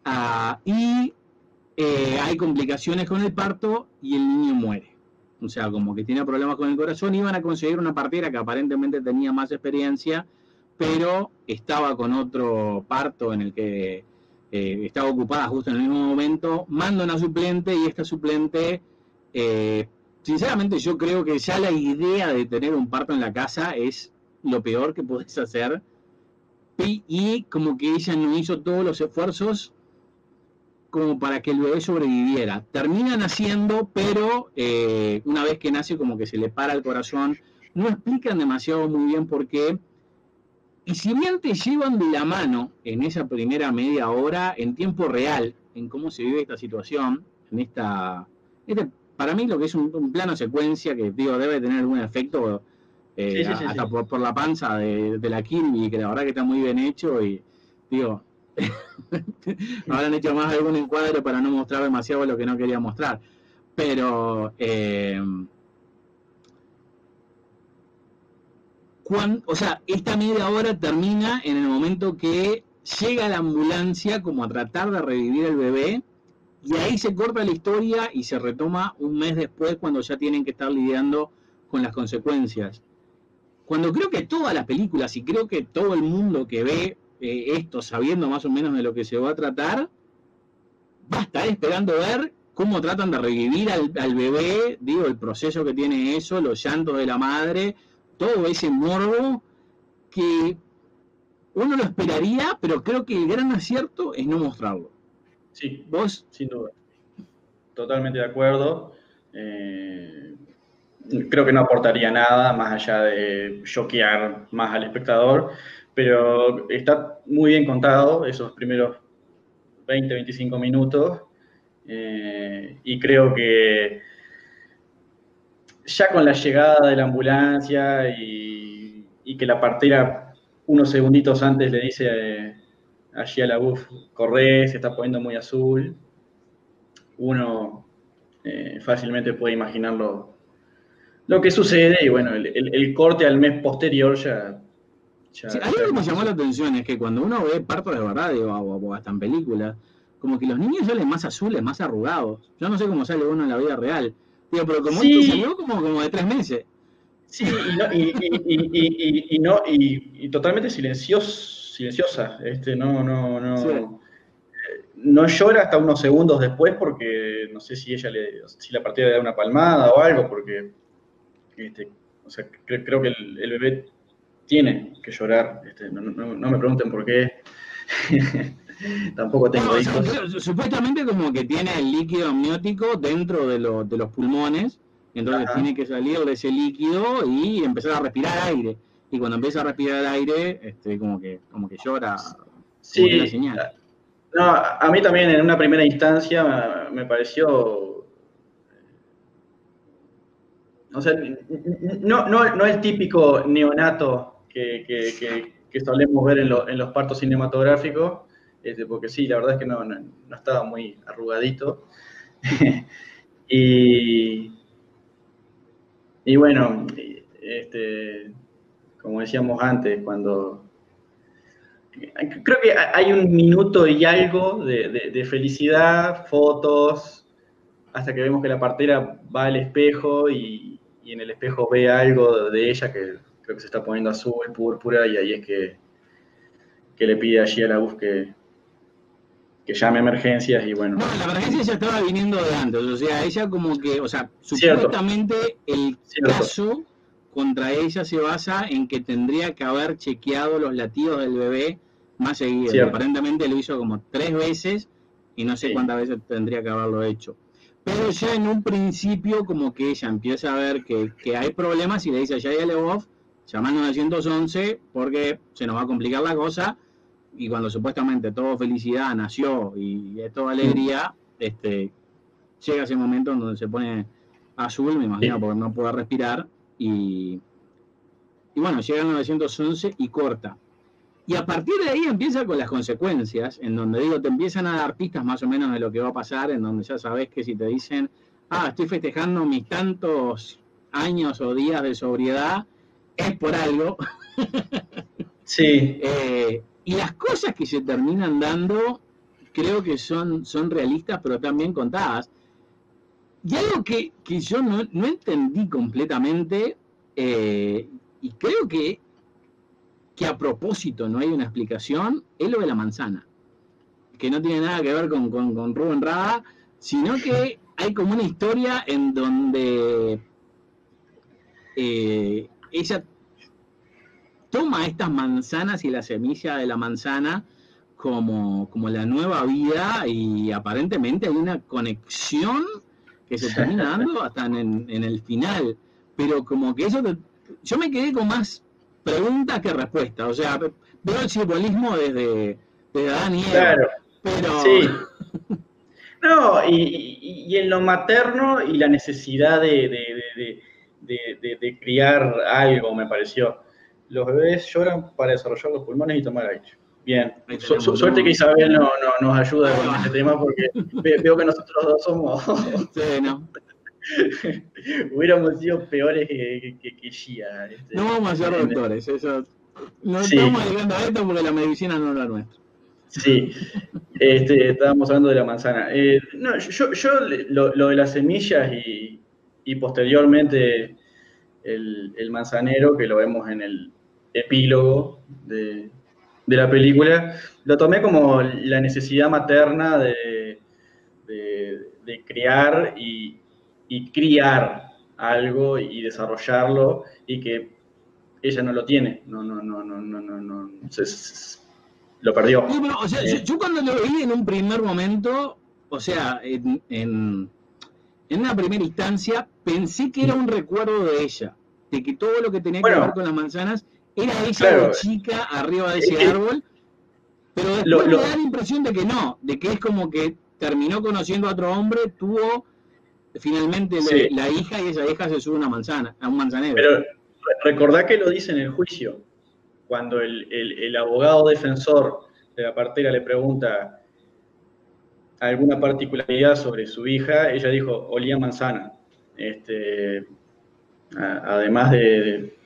ah, y eh, hay complicaciones con el parto y el niño muere. O sea, como que tiene problemas con el corazón, iban a conseguir una partera que aparentemente tenía más experiencia, pero estaba con otro parto en el que eh, estaba ocupada justo en el mismo momento, manda una suplente y esta suplente, eh, sinceramente yo creo que ya la idea de tener un parto en la casa es lo peor que podés hacer, y, y como que ella no hizo todos los esfuerzos como para que el bebé sobreviviera. Termina naciendo, pero eh, una vez que nace como que se le para el corazón. No explican demasiado muy bien por qué. Y si bien te llevan de la mano en esa primera media hora, en tiempo real, en cómo se vive esta situación, en esta... Este, para mí lo que es un, un plano secuencia que, digo, debe tener algún efecto, eh, sí, sí, sí, hasta sí. Por, por la panza de, de la Kirby, que la verdad que está muy bien hecho y, digo... Habrán hecho más algún encuadre para no mostrar demasiado lo que no quería mostrar, pero eh, cuando, o sea, esta media hora termina en el momento que llega la ambulancia como a tratar de revivir el bebé, y ahí se corta la historia y se retoma un mes después cuando ya tienen que estar lidiando con las consecuencias. Cuando creo que todas las películas, y creo que todo el mundo que ve Eh, esto, sabiendo más o menos de lo que se va a tratar, va a estar esperando ver cómo tratan de revivir al, al bebé, digo, el proceso que tiene eso, los llantos de la madre, todo ese morbo que uno lo esperaría, pero creo que el gran acierto es no mostrarlo. Sí, ¿vos? Sin duda. Totalmente de acuerdo. Eh, creo que no aportaría nada más allá de choquear más al espectador. Pero está muy bien contado esos primeros veinte, veinticinco minutos, eh, y creo que ya con la llegada de la ambulancia y, y que la partera unos segunditos antes le dice eh, allí a la buf, corre, se está poniendo muy azul, uno eh, fácilmente puede imaginar lo, lo que sucede, y bueno, el, el, el corte al mes posterior ya... Ya, sí, algo que me llamó la atención es que cuando uno ve partos de verdad, digo, o hasta en películas, como que los niños salen más azules, más arrugados. Yo no sé cómo sale uno en la vida real. Digo, pero como sí. Esto salió como, como de tres meses. Sí, y, no, y, y, y, y, y, y, no, y, y totalmente silencios, silenciosa. Este, no, no, no, sí. No llora hasta unos segundos después porque no sé si ella le, si la partida le da una palmada o algo, porque este, o sea, cre, creo que el, el bebé tiene que llorar, este, no, no, no me pregunten por qué, tampoco tengo no, hijos. Supuestamente como que tiene el líquido amniótico dentro de, lo, de los pulmones, Entonces Ajá. tiene que salir de ese líquido y empezar a respirar aire. Y cuando empieza a respirar aire, este, como que como que llora. Sí. Que señal. No, a mí también en una primera instancia me pareció... O sea, no, no, no el típico neonato que, que, que, que solemos ver en, lo, en los partos cinematográficos, este, porque sí, la verdad es que no, no, no estaba muy arrugadito. y... Y bueno, este, como decíamos antes, cuando creo que hay un minuto y algo de, de, de felicidad, fotos, hasta que vemos que la partera va al espejo y, y en el espejo ve algo de ella que creo que se está poniendo azul, púrpura, y ahí es que, que le pide allí a la U F que... que llame a emergencias y bueno. No, la emergencia ya estaba viniendo de antes, o sea, ella como que, o sea, supuestamente Cierto. el Cierto. caso contra ella se basa en que tendría que haber chequeado los latidos del bebé más seguido. Aparentemente lo hizo como tres veces y no sé sí. cuántas veces tendría que haberlo hecho. Pero ya en un principio como que ella empieza a ver que, que hay problemas y le dice a Shia LaBeouf, llamando a nueve once porque se nos va a complicar la cosa. Y cuando supuestamente todo felicidad nació y es toda alegría, este, llega ese momento en donde se pone azul, me imagino, sí. porque no puede respirar. Y, y bueno, llega el nueve once y corta. Y a partir de ahí empieza con las consecuencias, en donde digo, te empiezan a dar pistas más o menos de lo que va a pasar, en donde ya sabes que si te dicen, ah, estoy festejando mis tantos años o días de sobriedad, es por algo. Sí. eh, Y las cosas que se terminan dando creo que son, son realistas, pero también contadas. Y algo que, que yo no, no entendí completamente, eh, y creo que, que a propósito no hay una explicación, es lo de la manzana. Que no tiene nada que ver con, con, con Rubén Rada, sino que hay como una historia en donde eh, ella... toma estas manzanas y la semilla de la manzana como, como la nueva vida y aparentemente hay una conexión que se termina dando hasta en, en el final. Pero como que eso... Te, yo me quedé con más preguntas que respuestas. O sea, veo el simbolismo desde, desde Adán y Eva. Claro. Pero... Sí. No, y, y, y en lo materno y la necesidad de, de, de, de, de, de, de criar algo, me pareció. Los bebés lloran para desarrollar los pulmones y tomar aire. Bien. Su, su, suerte que Isabel no, no, nos ayuda ah, con no. este tema porque ve, veo que nosotros dos somos... Sí, no. Hubiéramos sido peores que, que, que Gia. Este, no vamos a ser doctores. Eso, no sí. estamos hablando de esto porque la medicina no es la nuestra. Sí. Este, estábamos hablando de la manzana. Eh, no, yo, yo lo, lo de las semillas y, y posteriormente... El, el manzanero, que lo vemos en el epílogo de, de la película, lo tomé como la necesidad materna de, de, de crear y, y criar algo y desarrollarlo, y que ella no lo tiene, no, no, no, no, no, no, no se, se, lo perdió. Sí, pero, o sea, eh. yo, yo cuando lo vi en un primer momento, o sea, en... en... en una primera instancia, pensé que era un recuerdo de ella, de que todo lo que tenía bueno, que ver con las manzanas era ella claro, chica arriba de ese es que, árbol, pero después lo, lo, me da la impresión de que no, de que es como que terminó conociendo a otro hombre, tuvo finalmente sí. la, la hija y esa hija se sube a una manzana, a un manzanero. Pero recordá que lo dice en el juicio, cuando el, el, el abogado defensor de la partera le pregunta... alguna particularidad sobre su hija, ella dijo, olía manzana. Este, a, además de, de...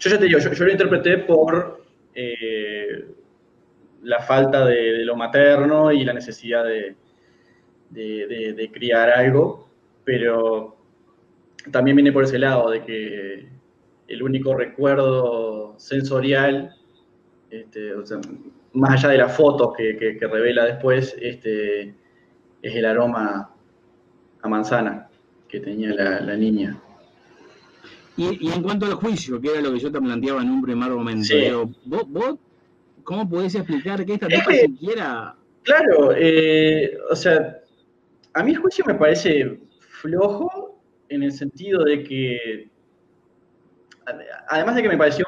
Yo ya te digo, yo, yo lo interpreté por eh, la falta de, de lo materno y la necesidad de, de, de, de criar algo, pero también viene por ese lado de que el único recuerdo sensorial, este, o sea, más allá de las fotos que, que, que revela después, este, es el aroma a manzana que tenía la, la niña. Y, y en cuanto al juicio, que era lo que yo te planteaba en un primer momento, sí. digo, ¿vos, vos cómo podés explicar que esta tipa es que, siquiera...? Claro, eh, o sea, a mí el juicio me parece flojo, en el sentido de que, además de que me pareció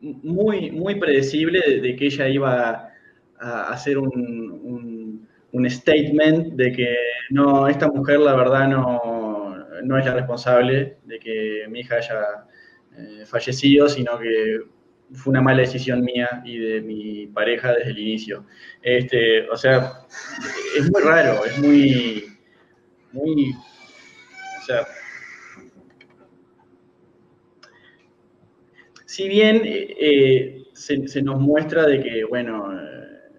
muy, muy predecible de, de que ella iba a hacer un, un, un statement de que no, esta mujer la verdad no, no es la responsable de que mi hija haya eh, fallecido, sino que fue una mala decisión mía y de mi pareja desde el inicio. Este, o sea, es muy raro, es muy... muy o sea, si bien eh, se, se nos muestra de que, bueno, eh,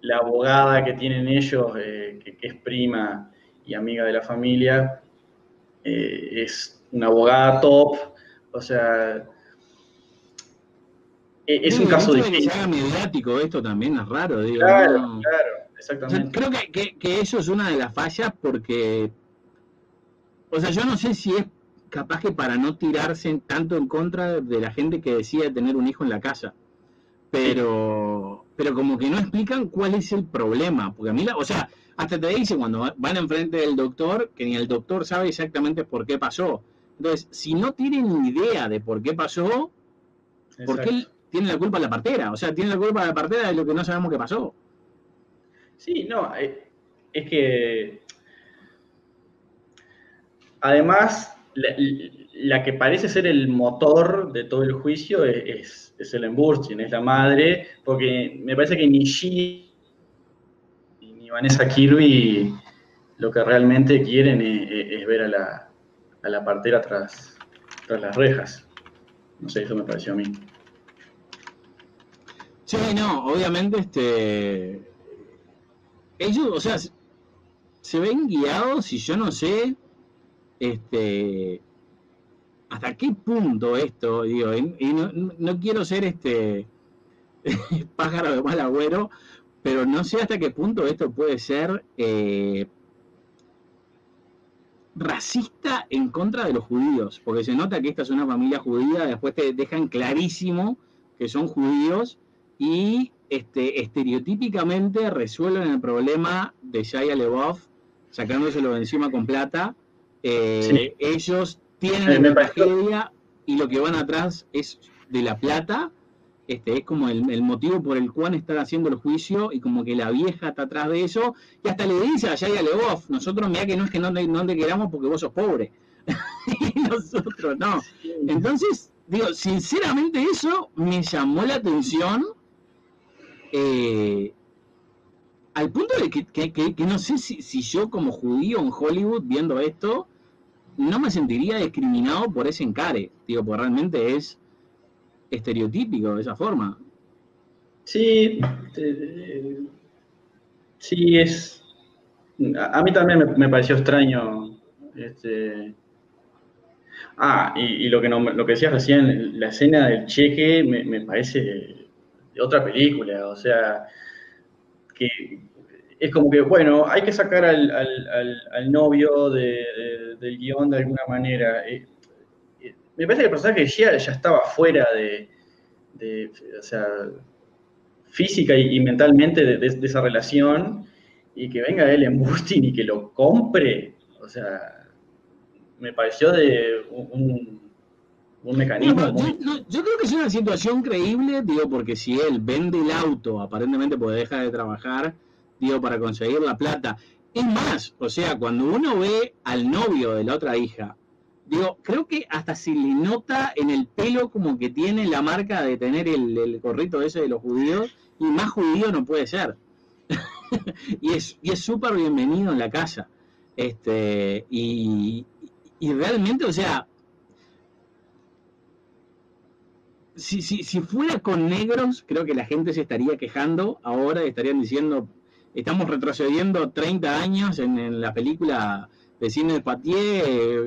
la abogada que tienen ellos, eh, que, que es prima y amiga de la familia, eh, es una abogada top, o sea... Es no, un caso difícil. Mediático, esto también es raro, digo. Claro, no. claro, exactamente. O sea, creo que, que, que eso es una de las fallas porque... O sea, yo no sé si es capaz que para no tirarse tanto en contra de la gente que decide tener un hijo en la casa. Pero sí. pero como que no explican cuál es el problema. Porque a mí, la, o sea, hasta te dicen cuando van enfrente del doctor que ni el doctor sabe exactamente por qué pasó. Entonces, si no tienen ni idea de por qué pasó, Exacto. ¿por qué...? Tiene la culpa la partera, o sea, tiene la culpa la partera de lo que no sabemos qué pasó. Sí, no, es que... Además, la, la que parece ser el motor de todo el juicio es, es, es el Burstyn, es la madre, porque me parece que ni G ni Vanessa Kirby lo que realmente quieren es, es ver a la, a la partera tras, tras las rejas. No sé, eso me pareció a mí. Sí, no, obviamente, este, ellos, o sea, se ven guiados y yo no sé, este, hasta qué punto esto, digo, y, y no, no quiero ser, este, pájaro de mal agüero, pero no sé hasta qué punto esto puede ser eh, racista en contra de los judíos, porque se nota que esta es una familia judía, después te dejan clarísimo que son judíos, y este, estereotípicamente resuelven el problema de Shia LaBeouf sacándoselo de encima con plata. Eh, sí. Ellos tienen una tragedia y lo que van atrás es de la plata. Este es como el, el motivo por el cual están haciendo el juicio y como que la vieja está atrás de eso. Y hasta le dice a Shia LaBeouf, nosotros mirá que no es que no, no te queramos porque vos sos pobre. Y nosotros no. Entonces, digo, sinceramente eso me llamó la atención... Eh, al punto de que, que, que, que no sé si, si yo como judío en Hollywood viendo esto no me sentiría discriminado por ese encare, digo, porque realmente es estereotípico de esa forma. Sí, eh, sí es. A, a mí también me, me pareció extraño. Este, ah, y, y lo que no, lo que decías recién, la escena del cheque me, me parece. Otra película, o sea, que es como que, bueno, hay que sacar al, al, al, al novio de, de, del guión de alguna manera. Eh, eh, me parece que el personaje ya, ya estaba fuera de, de, o sea, física y, y mentalmente de, de, de esa relación, y que venga él en Burstyn y que lo compre, o sea, me pareció de un... un Un mecanismo. Bueno, muy... yo, yo creo que es una situación creíble, digo, porque si él vende el auto, aparentemente puede dejar de trabajar, digo, para conseguir la plata. Es más, o sea, cuando uno ve al novio de la otra hija, digo, creo que hasta se le nota en el pelo como que tiene la marca de tener el, el gorrito ese de los judíos, y más judío no puede ser. Y es y es súper bienvenido en la casa. Este, y, y realmente, o sea... Si, si, si fuera con negros, creo que la gente se estaría quejando, ahora estarían diciendo, estamos retrocediendo treinta años en, en la película de cine de Poitiers, eh,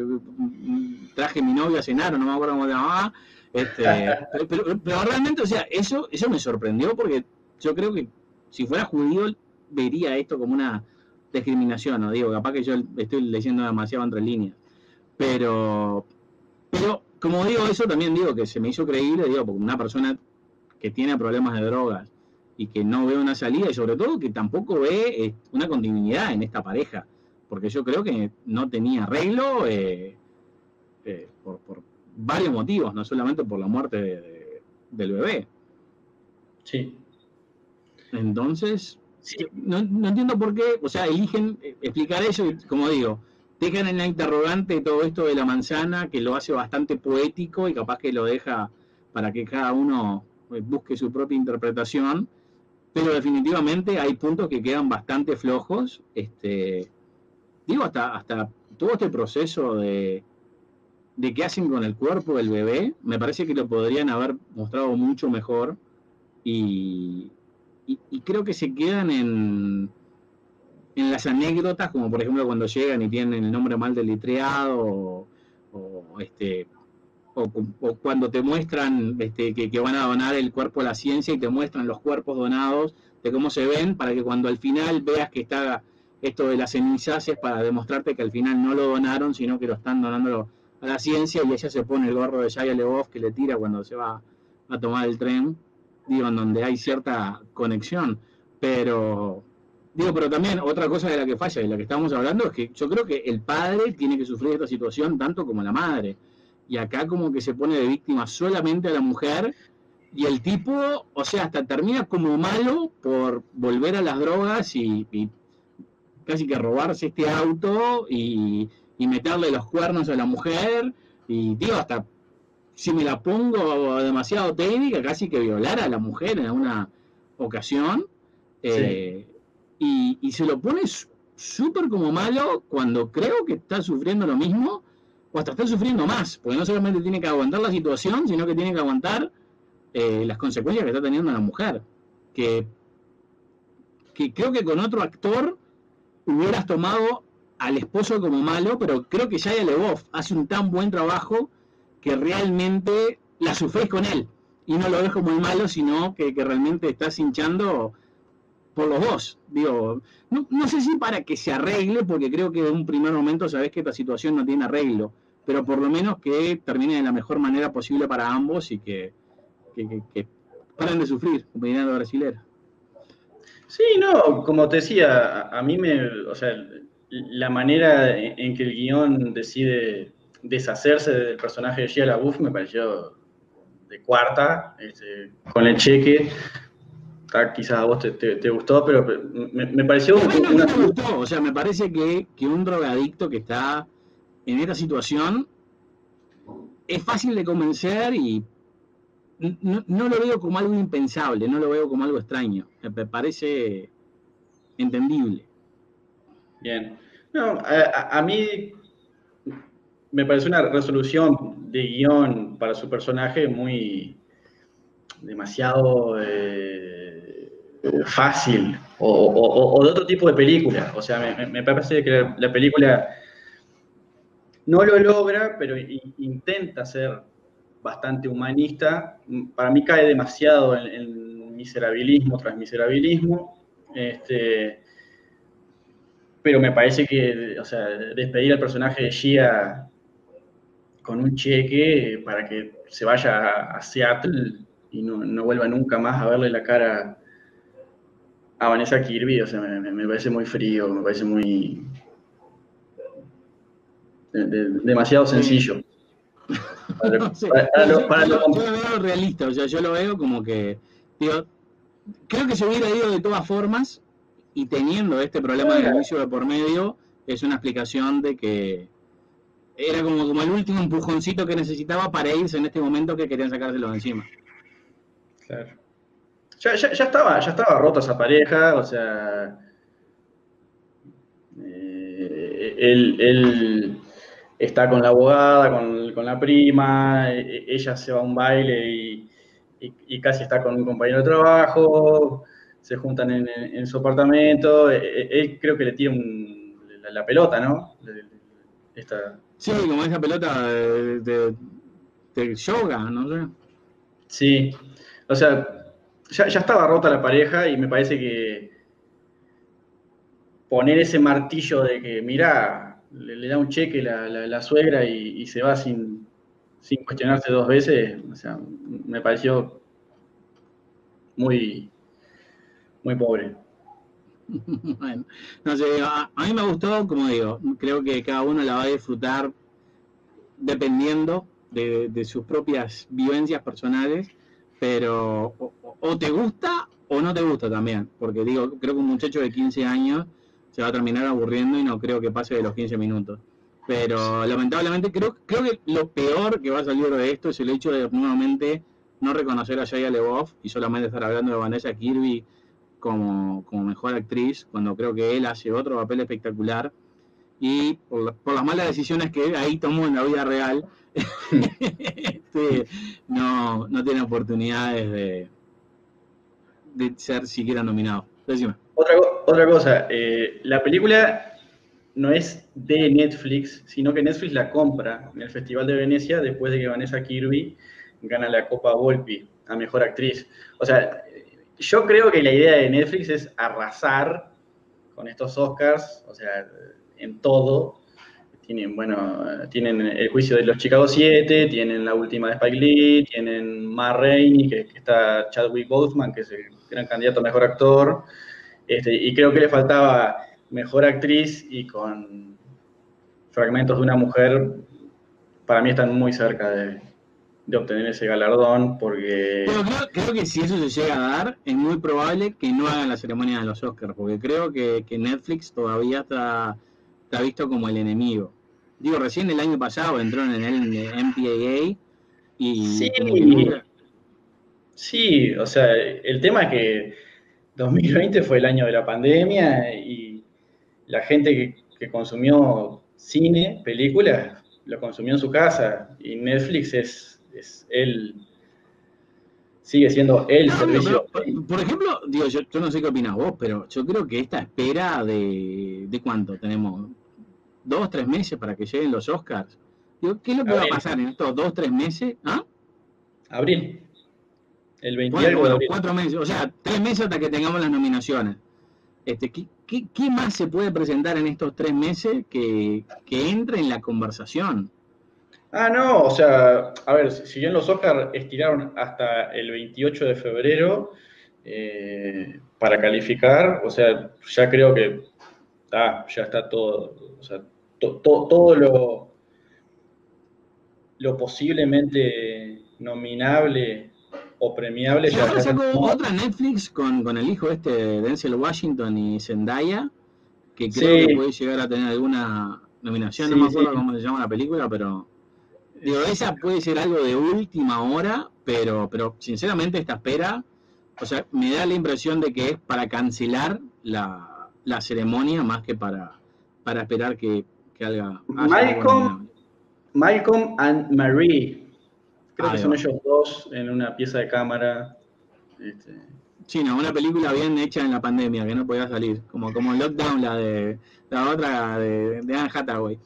traje a mi novio a cenar, no me acuerdo cómo se llamaba, este, pero, pero, pero realmente, o sea, eso, eso me sorprendió porque yo creo que si fuera judío vería esto como una discriminación, no digo, capaz que yo estoy leyendo demasiado entre líneas, pero... pero como digo, eso también digo que se me hizo creíble, digo, porque una persona que tiene problemas de drogas y que no ve una salida, y sobre todo que tampoco ve una continuidad en esta pareja, porque yo creo que no tenía arreglo eh, eh, por, por varios motivos, no solamente por la muerte de, de, del bebé. Sí. Entonces, sí. No, no entiendo por qué, o sea, eligen explicar eso y, como digo, dejan en la interrogante todo esto de la manzana, que lo hace bastante poético y capaz que lo deja para que cada uno busque su propia interpretación, pero definitivamente hay puntos que quedan bastante flojos. Este, digo, hasta, hasta todo este proceso de, de qué hacen con el cuerpo del bebé, me parece que lo podrían haber mostrado mucho mejor y, y, y creo que se quedan en, en las anécdotas, como por ejemplo cuando llegan y tienen el nombre mal deletreado o, o este... O, o cuando te muestran este, que, que van a donar el cuerpo a la ciencia y te muestran los cuerpos donados, de cómo se ven, para que cuando al final veas que está esto de las cenizas, es para demostrarte que al final no lo donaron, sino que lo están donando a la ciencia, y ella se pone el gorro de Shia LaBeouf que le tira cuando se va a tomar el tren, digo, en donde hay cierta conexión. Pero digo, pero también otra cosa de la que falla, de la que estamos hablando, es que yo creo que el padre tiene que sufrir esta situación tanto como la madre. Y acá como que se pone de víctima solamente a la mujer, y el tipo, o sea, hasta termina como malo por volver a las drogas y, y casi que robarse este auto y, y meterle los cuernos a la mujer. Y digo, hasta si me la pongo demasiado técnica, casi que violar a la mujer en alguna ocasión. Sí. Eh, y, y se lo pone súper como malo cuando creo que está sufriendo lo mismo, o hasta estar sufriendo más, porque no solamente tiene que aguantar la situación, sino que tiene que aguantar eh, las consecuencias que está teniendo la mujer, que, que creo que con otro actor hubieras tomado al esposo como malo, pero creo que Shia LaBeouf hace un tan buen trabajo que realmente la sufrís con él, y no lo ves como el malo, sino que, que realmente estás hinchando por los dos. Digo, no, no sé si para que se arregle, porque creo que en un primer momento sabés que esta situación no tiene arreglo, pero por lo menos que termine de la mejor manera posible para ambos y que, que, que, que paren de sufrir, como diría la brasilera. Sí, no, como te decía, a, a mí me, o sea, la manera en, en que el guión decide deshacerse del personaje de Shia LaBeouf me pareció de cuarta, este, con el cheque. Quizás a vos te, te, te gustó, pero me, me pareció... No, no, una... no me gustó, o sea, me parece que, que un drogadicto que está en esta situación es fácil de convencer y no, no lo veo como algo impensable, no lo veo como algo extraño, me parece entendible. Bien. No, a, a mí me pareció una resolución de guión para su personaje muy... demasiado... Eh... fácil, o, o, o de otro tipo de película. O sea, me, me parece que la, la película no lo logra, pero in, intenta ser bastante humanista. Para mí cae demasiado en, en miserabilismo tras miserabilismo, este, pero me parece que, o sea, despedir al personaje de Shia con un cheque para que se vaya a Seattle y no, no vuelva nunca más a verle la cara a Vanessa Kirby, o sea, me, me, me parece muy frío, me parece muy... De, de, demasiado sencillo. Para, sí, para, para yo, lo, para yo, lo... yo lo veo realista, o sea, yo lo veo como que... Digo, creo que se hubiera ido de todas formas, y teniendo este problema de juicio de por medio, es una explicación de que era como, como el último empujoncito que necesitaba para irse en este momento que querían sacárselo de encima. Claro. Ya, ya, ya, estaba, ya estaba rota esa pareja, o sea, eh, él, él está con la abogada, con, con la prima, eh, ella se va a un baile y, y, y casi está con un compañero de trabajo, se juntan en, en, en su apartamento, eh, él creo que le tira un, la, la pelota, ¿no? Esta, sí, como esa pelota de, de, de yoga, no sé. Sí, o sea... Ya, ya estaba rota la pareja y me parece que poner ese martillo de que, mirá, le, le da un cheque la, la, la suegra y, y se va sin, sin cuestionarse dos veces, o sea, me pareció muy, muy pobre. Bueno, no sé, a, a mí me gustó, como digo, creo que cada uno la va a disfrutar dependiendo de, de sus propias vivencias personales, pero o, o te gusta o no te gusta también, porque digo, creo que un muchacho de quince años se va a terminar aburriendo y no creo que pase de los quince minutos. Pero lamentablemente creo, creo que lo peor que va a salir de esto es el hecho de nuevamente no reconocer a Shia LaBeouf y solamente estar hablando de Vanessa Kirby como, como mejor actriz, cuando creo que él hace otro papel espectacular. Y por, la, por las malas decisiones que ahí tomó en la vida real, este, no, no tiene oportunidades de, de ser siquiera nominado. Decime. Otra, otra cosa, eh, la película no es de Netflix, sino que Netflix la compra en el Festival de Venecia después de que Vanessa Kirby gana la Copa Volpi a Mejor Actriz. O sea, yo creo que la idea de Netflix es arrasar con estos Oscars, o sea, en todo. Tienen, bueno, tienen el juicio de los Chicago siete, tienen la última de Spike Lee, tienen Ma Rainey, que, que está Chadwick Boseman, que es el gran candidato a Mejor Actor. Este, y creo que le faltaba Mejor Actriz y con Fragmentos de una Mujer. Para mí están muy cerca de... de obtener ese galardón, porque... Pero creo, creo que si eso se llega a dar, es muy probable que no hagan la ceremonia de los Oscars, porque creo que, que Netflix todavía está, está visto como el enemigo. Digo, recién el año pasado entró en el M P A A y... Sí, que... sí, o sea, el tema es que dos mil veinte fue el año de la pandemia y la gente que, que consumió cine, películas, lo consumió en su casa, y Netflix es... es él, sigue siendo el no, servicio. Pero, por ejemplo, digo, yo, yo no sé qué opinas vos, pero yo creo que esta espera de, de cuánto tenemos, dos, tres meses para que lleguen los Oscars. Digo, ¿qué es lo que abril. va a pasar en estos dos, tres meses? ¿Ah? Abril. El veinte de abril. Cuatro meses, o sea, tres meses hasta que tengamos las nominaciones. Este, ¿qué, qué, qué más se puede presentar en estos tres meses que, que entre en la conversación? Ah, no, o sea, a ver, si bien los Oscars estiraron hasta el veintiocho de febrero eh, para calificar, o sea, ya creo que ah, ya está todo, o sea, to, to, todo lo, lo posiblemente nominable o premiable. Ya ahora sacó no. otra Netflix con, con el hijo este de Denzel Washington y Zendaya, que creo sí. que puede llegar a tener alguna nominación, sí, no me acuerdo sí. cómo se llama la película, pero... Digo, esa puede ser algo de última hora, pero, pero sinceramente esta espera, o sea, me da la impresión de que es para cancelar la, la ceremonia más que para, para esperar que, que haga... Malcolm, Malcolm and Marie, creo ah, que son ellos dos en una pieza de cámara. Este. Sí, no, una película bien hecha en la pandemia, que no podía salir, como, como Lockdown, la de la otra de, de Anne Hathaway,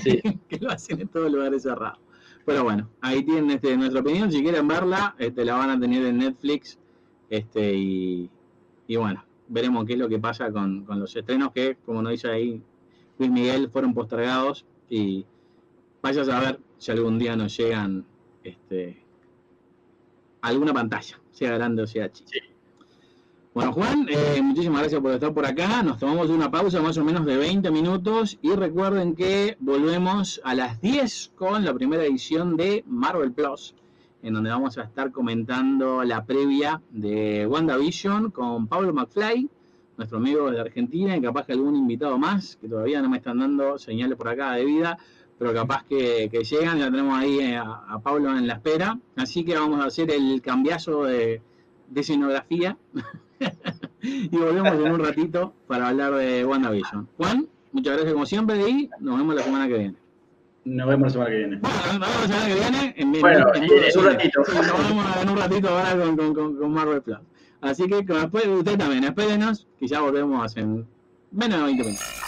sí. que lo hacen en todos lugares cerrados. Pero bueno, ahí tienen este, nuestra opinión. Si quieren verla, este, la van a tener en Netflix. Este, y, y bueno, veremos qué es lo que pasa con, con los estrenos que, como nos dice ahí Luis Miguel, fueron postergados. Y vaya a saber si algún día nos llegan este, alguna pantalla, sea grande o sea chica. Sí. Bueno, Juan, eh, muchísimas gracias por estar por acá. Nos tomamos una pausa más o menos de veinte minutos y recuerden que volvemos a las diez con la primera edición de Marvel Plus, en donde vamos a estar comentando la previa de WandaVision con Pablo McFly, nuestro amigo de Argentina, y capaz que algún invitado más, que todavía no me están dando señales por acá de vida, pero capaz que, que llegan. Ya tenemos ahí a, a Pablo en la espera. Así que vamos a hacer el cambiazo de, de escenografía. Y volvemos en un ratito para hablar de WandaVision. Juan, muchas gracias como siempre y nos vemos la semana que viene. Nos vemos la semana que viene. Bueno, nos vemos la semana que viene. En, bueno, en, en, en, en un ratito. Nos vemos en un ratito ahora con, con, con, con Marvel Plus. Así que después, usted también, espérenos, que ya volvemos en menos de veinte minutos.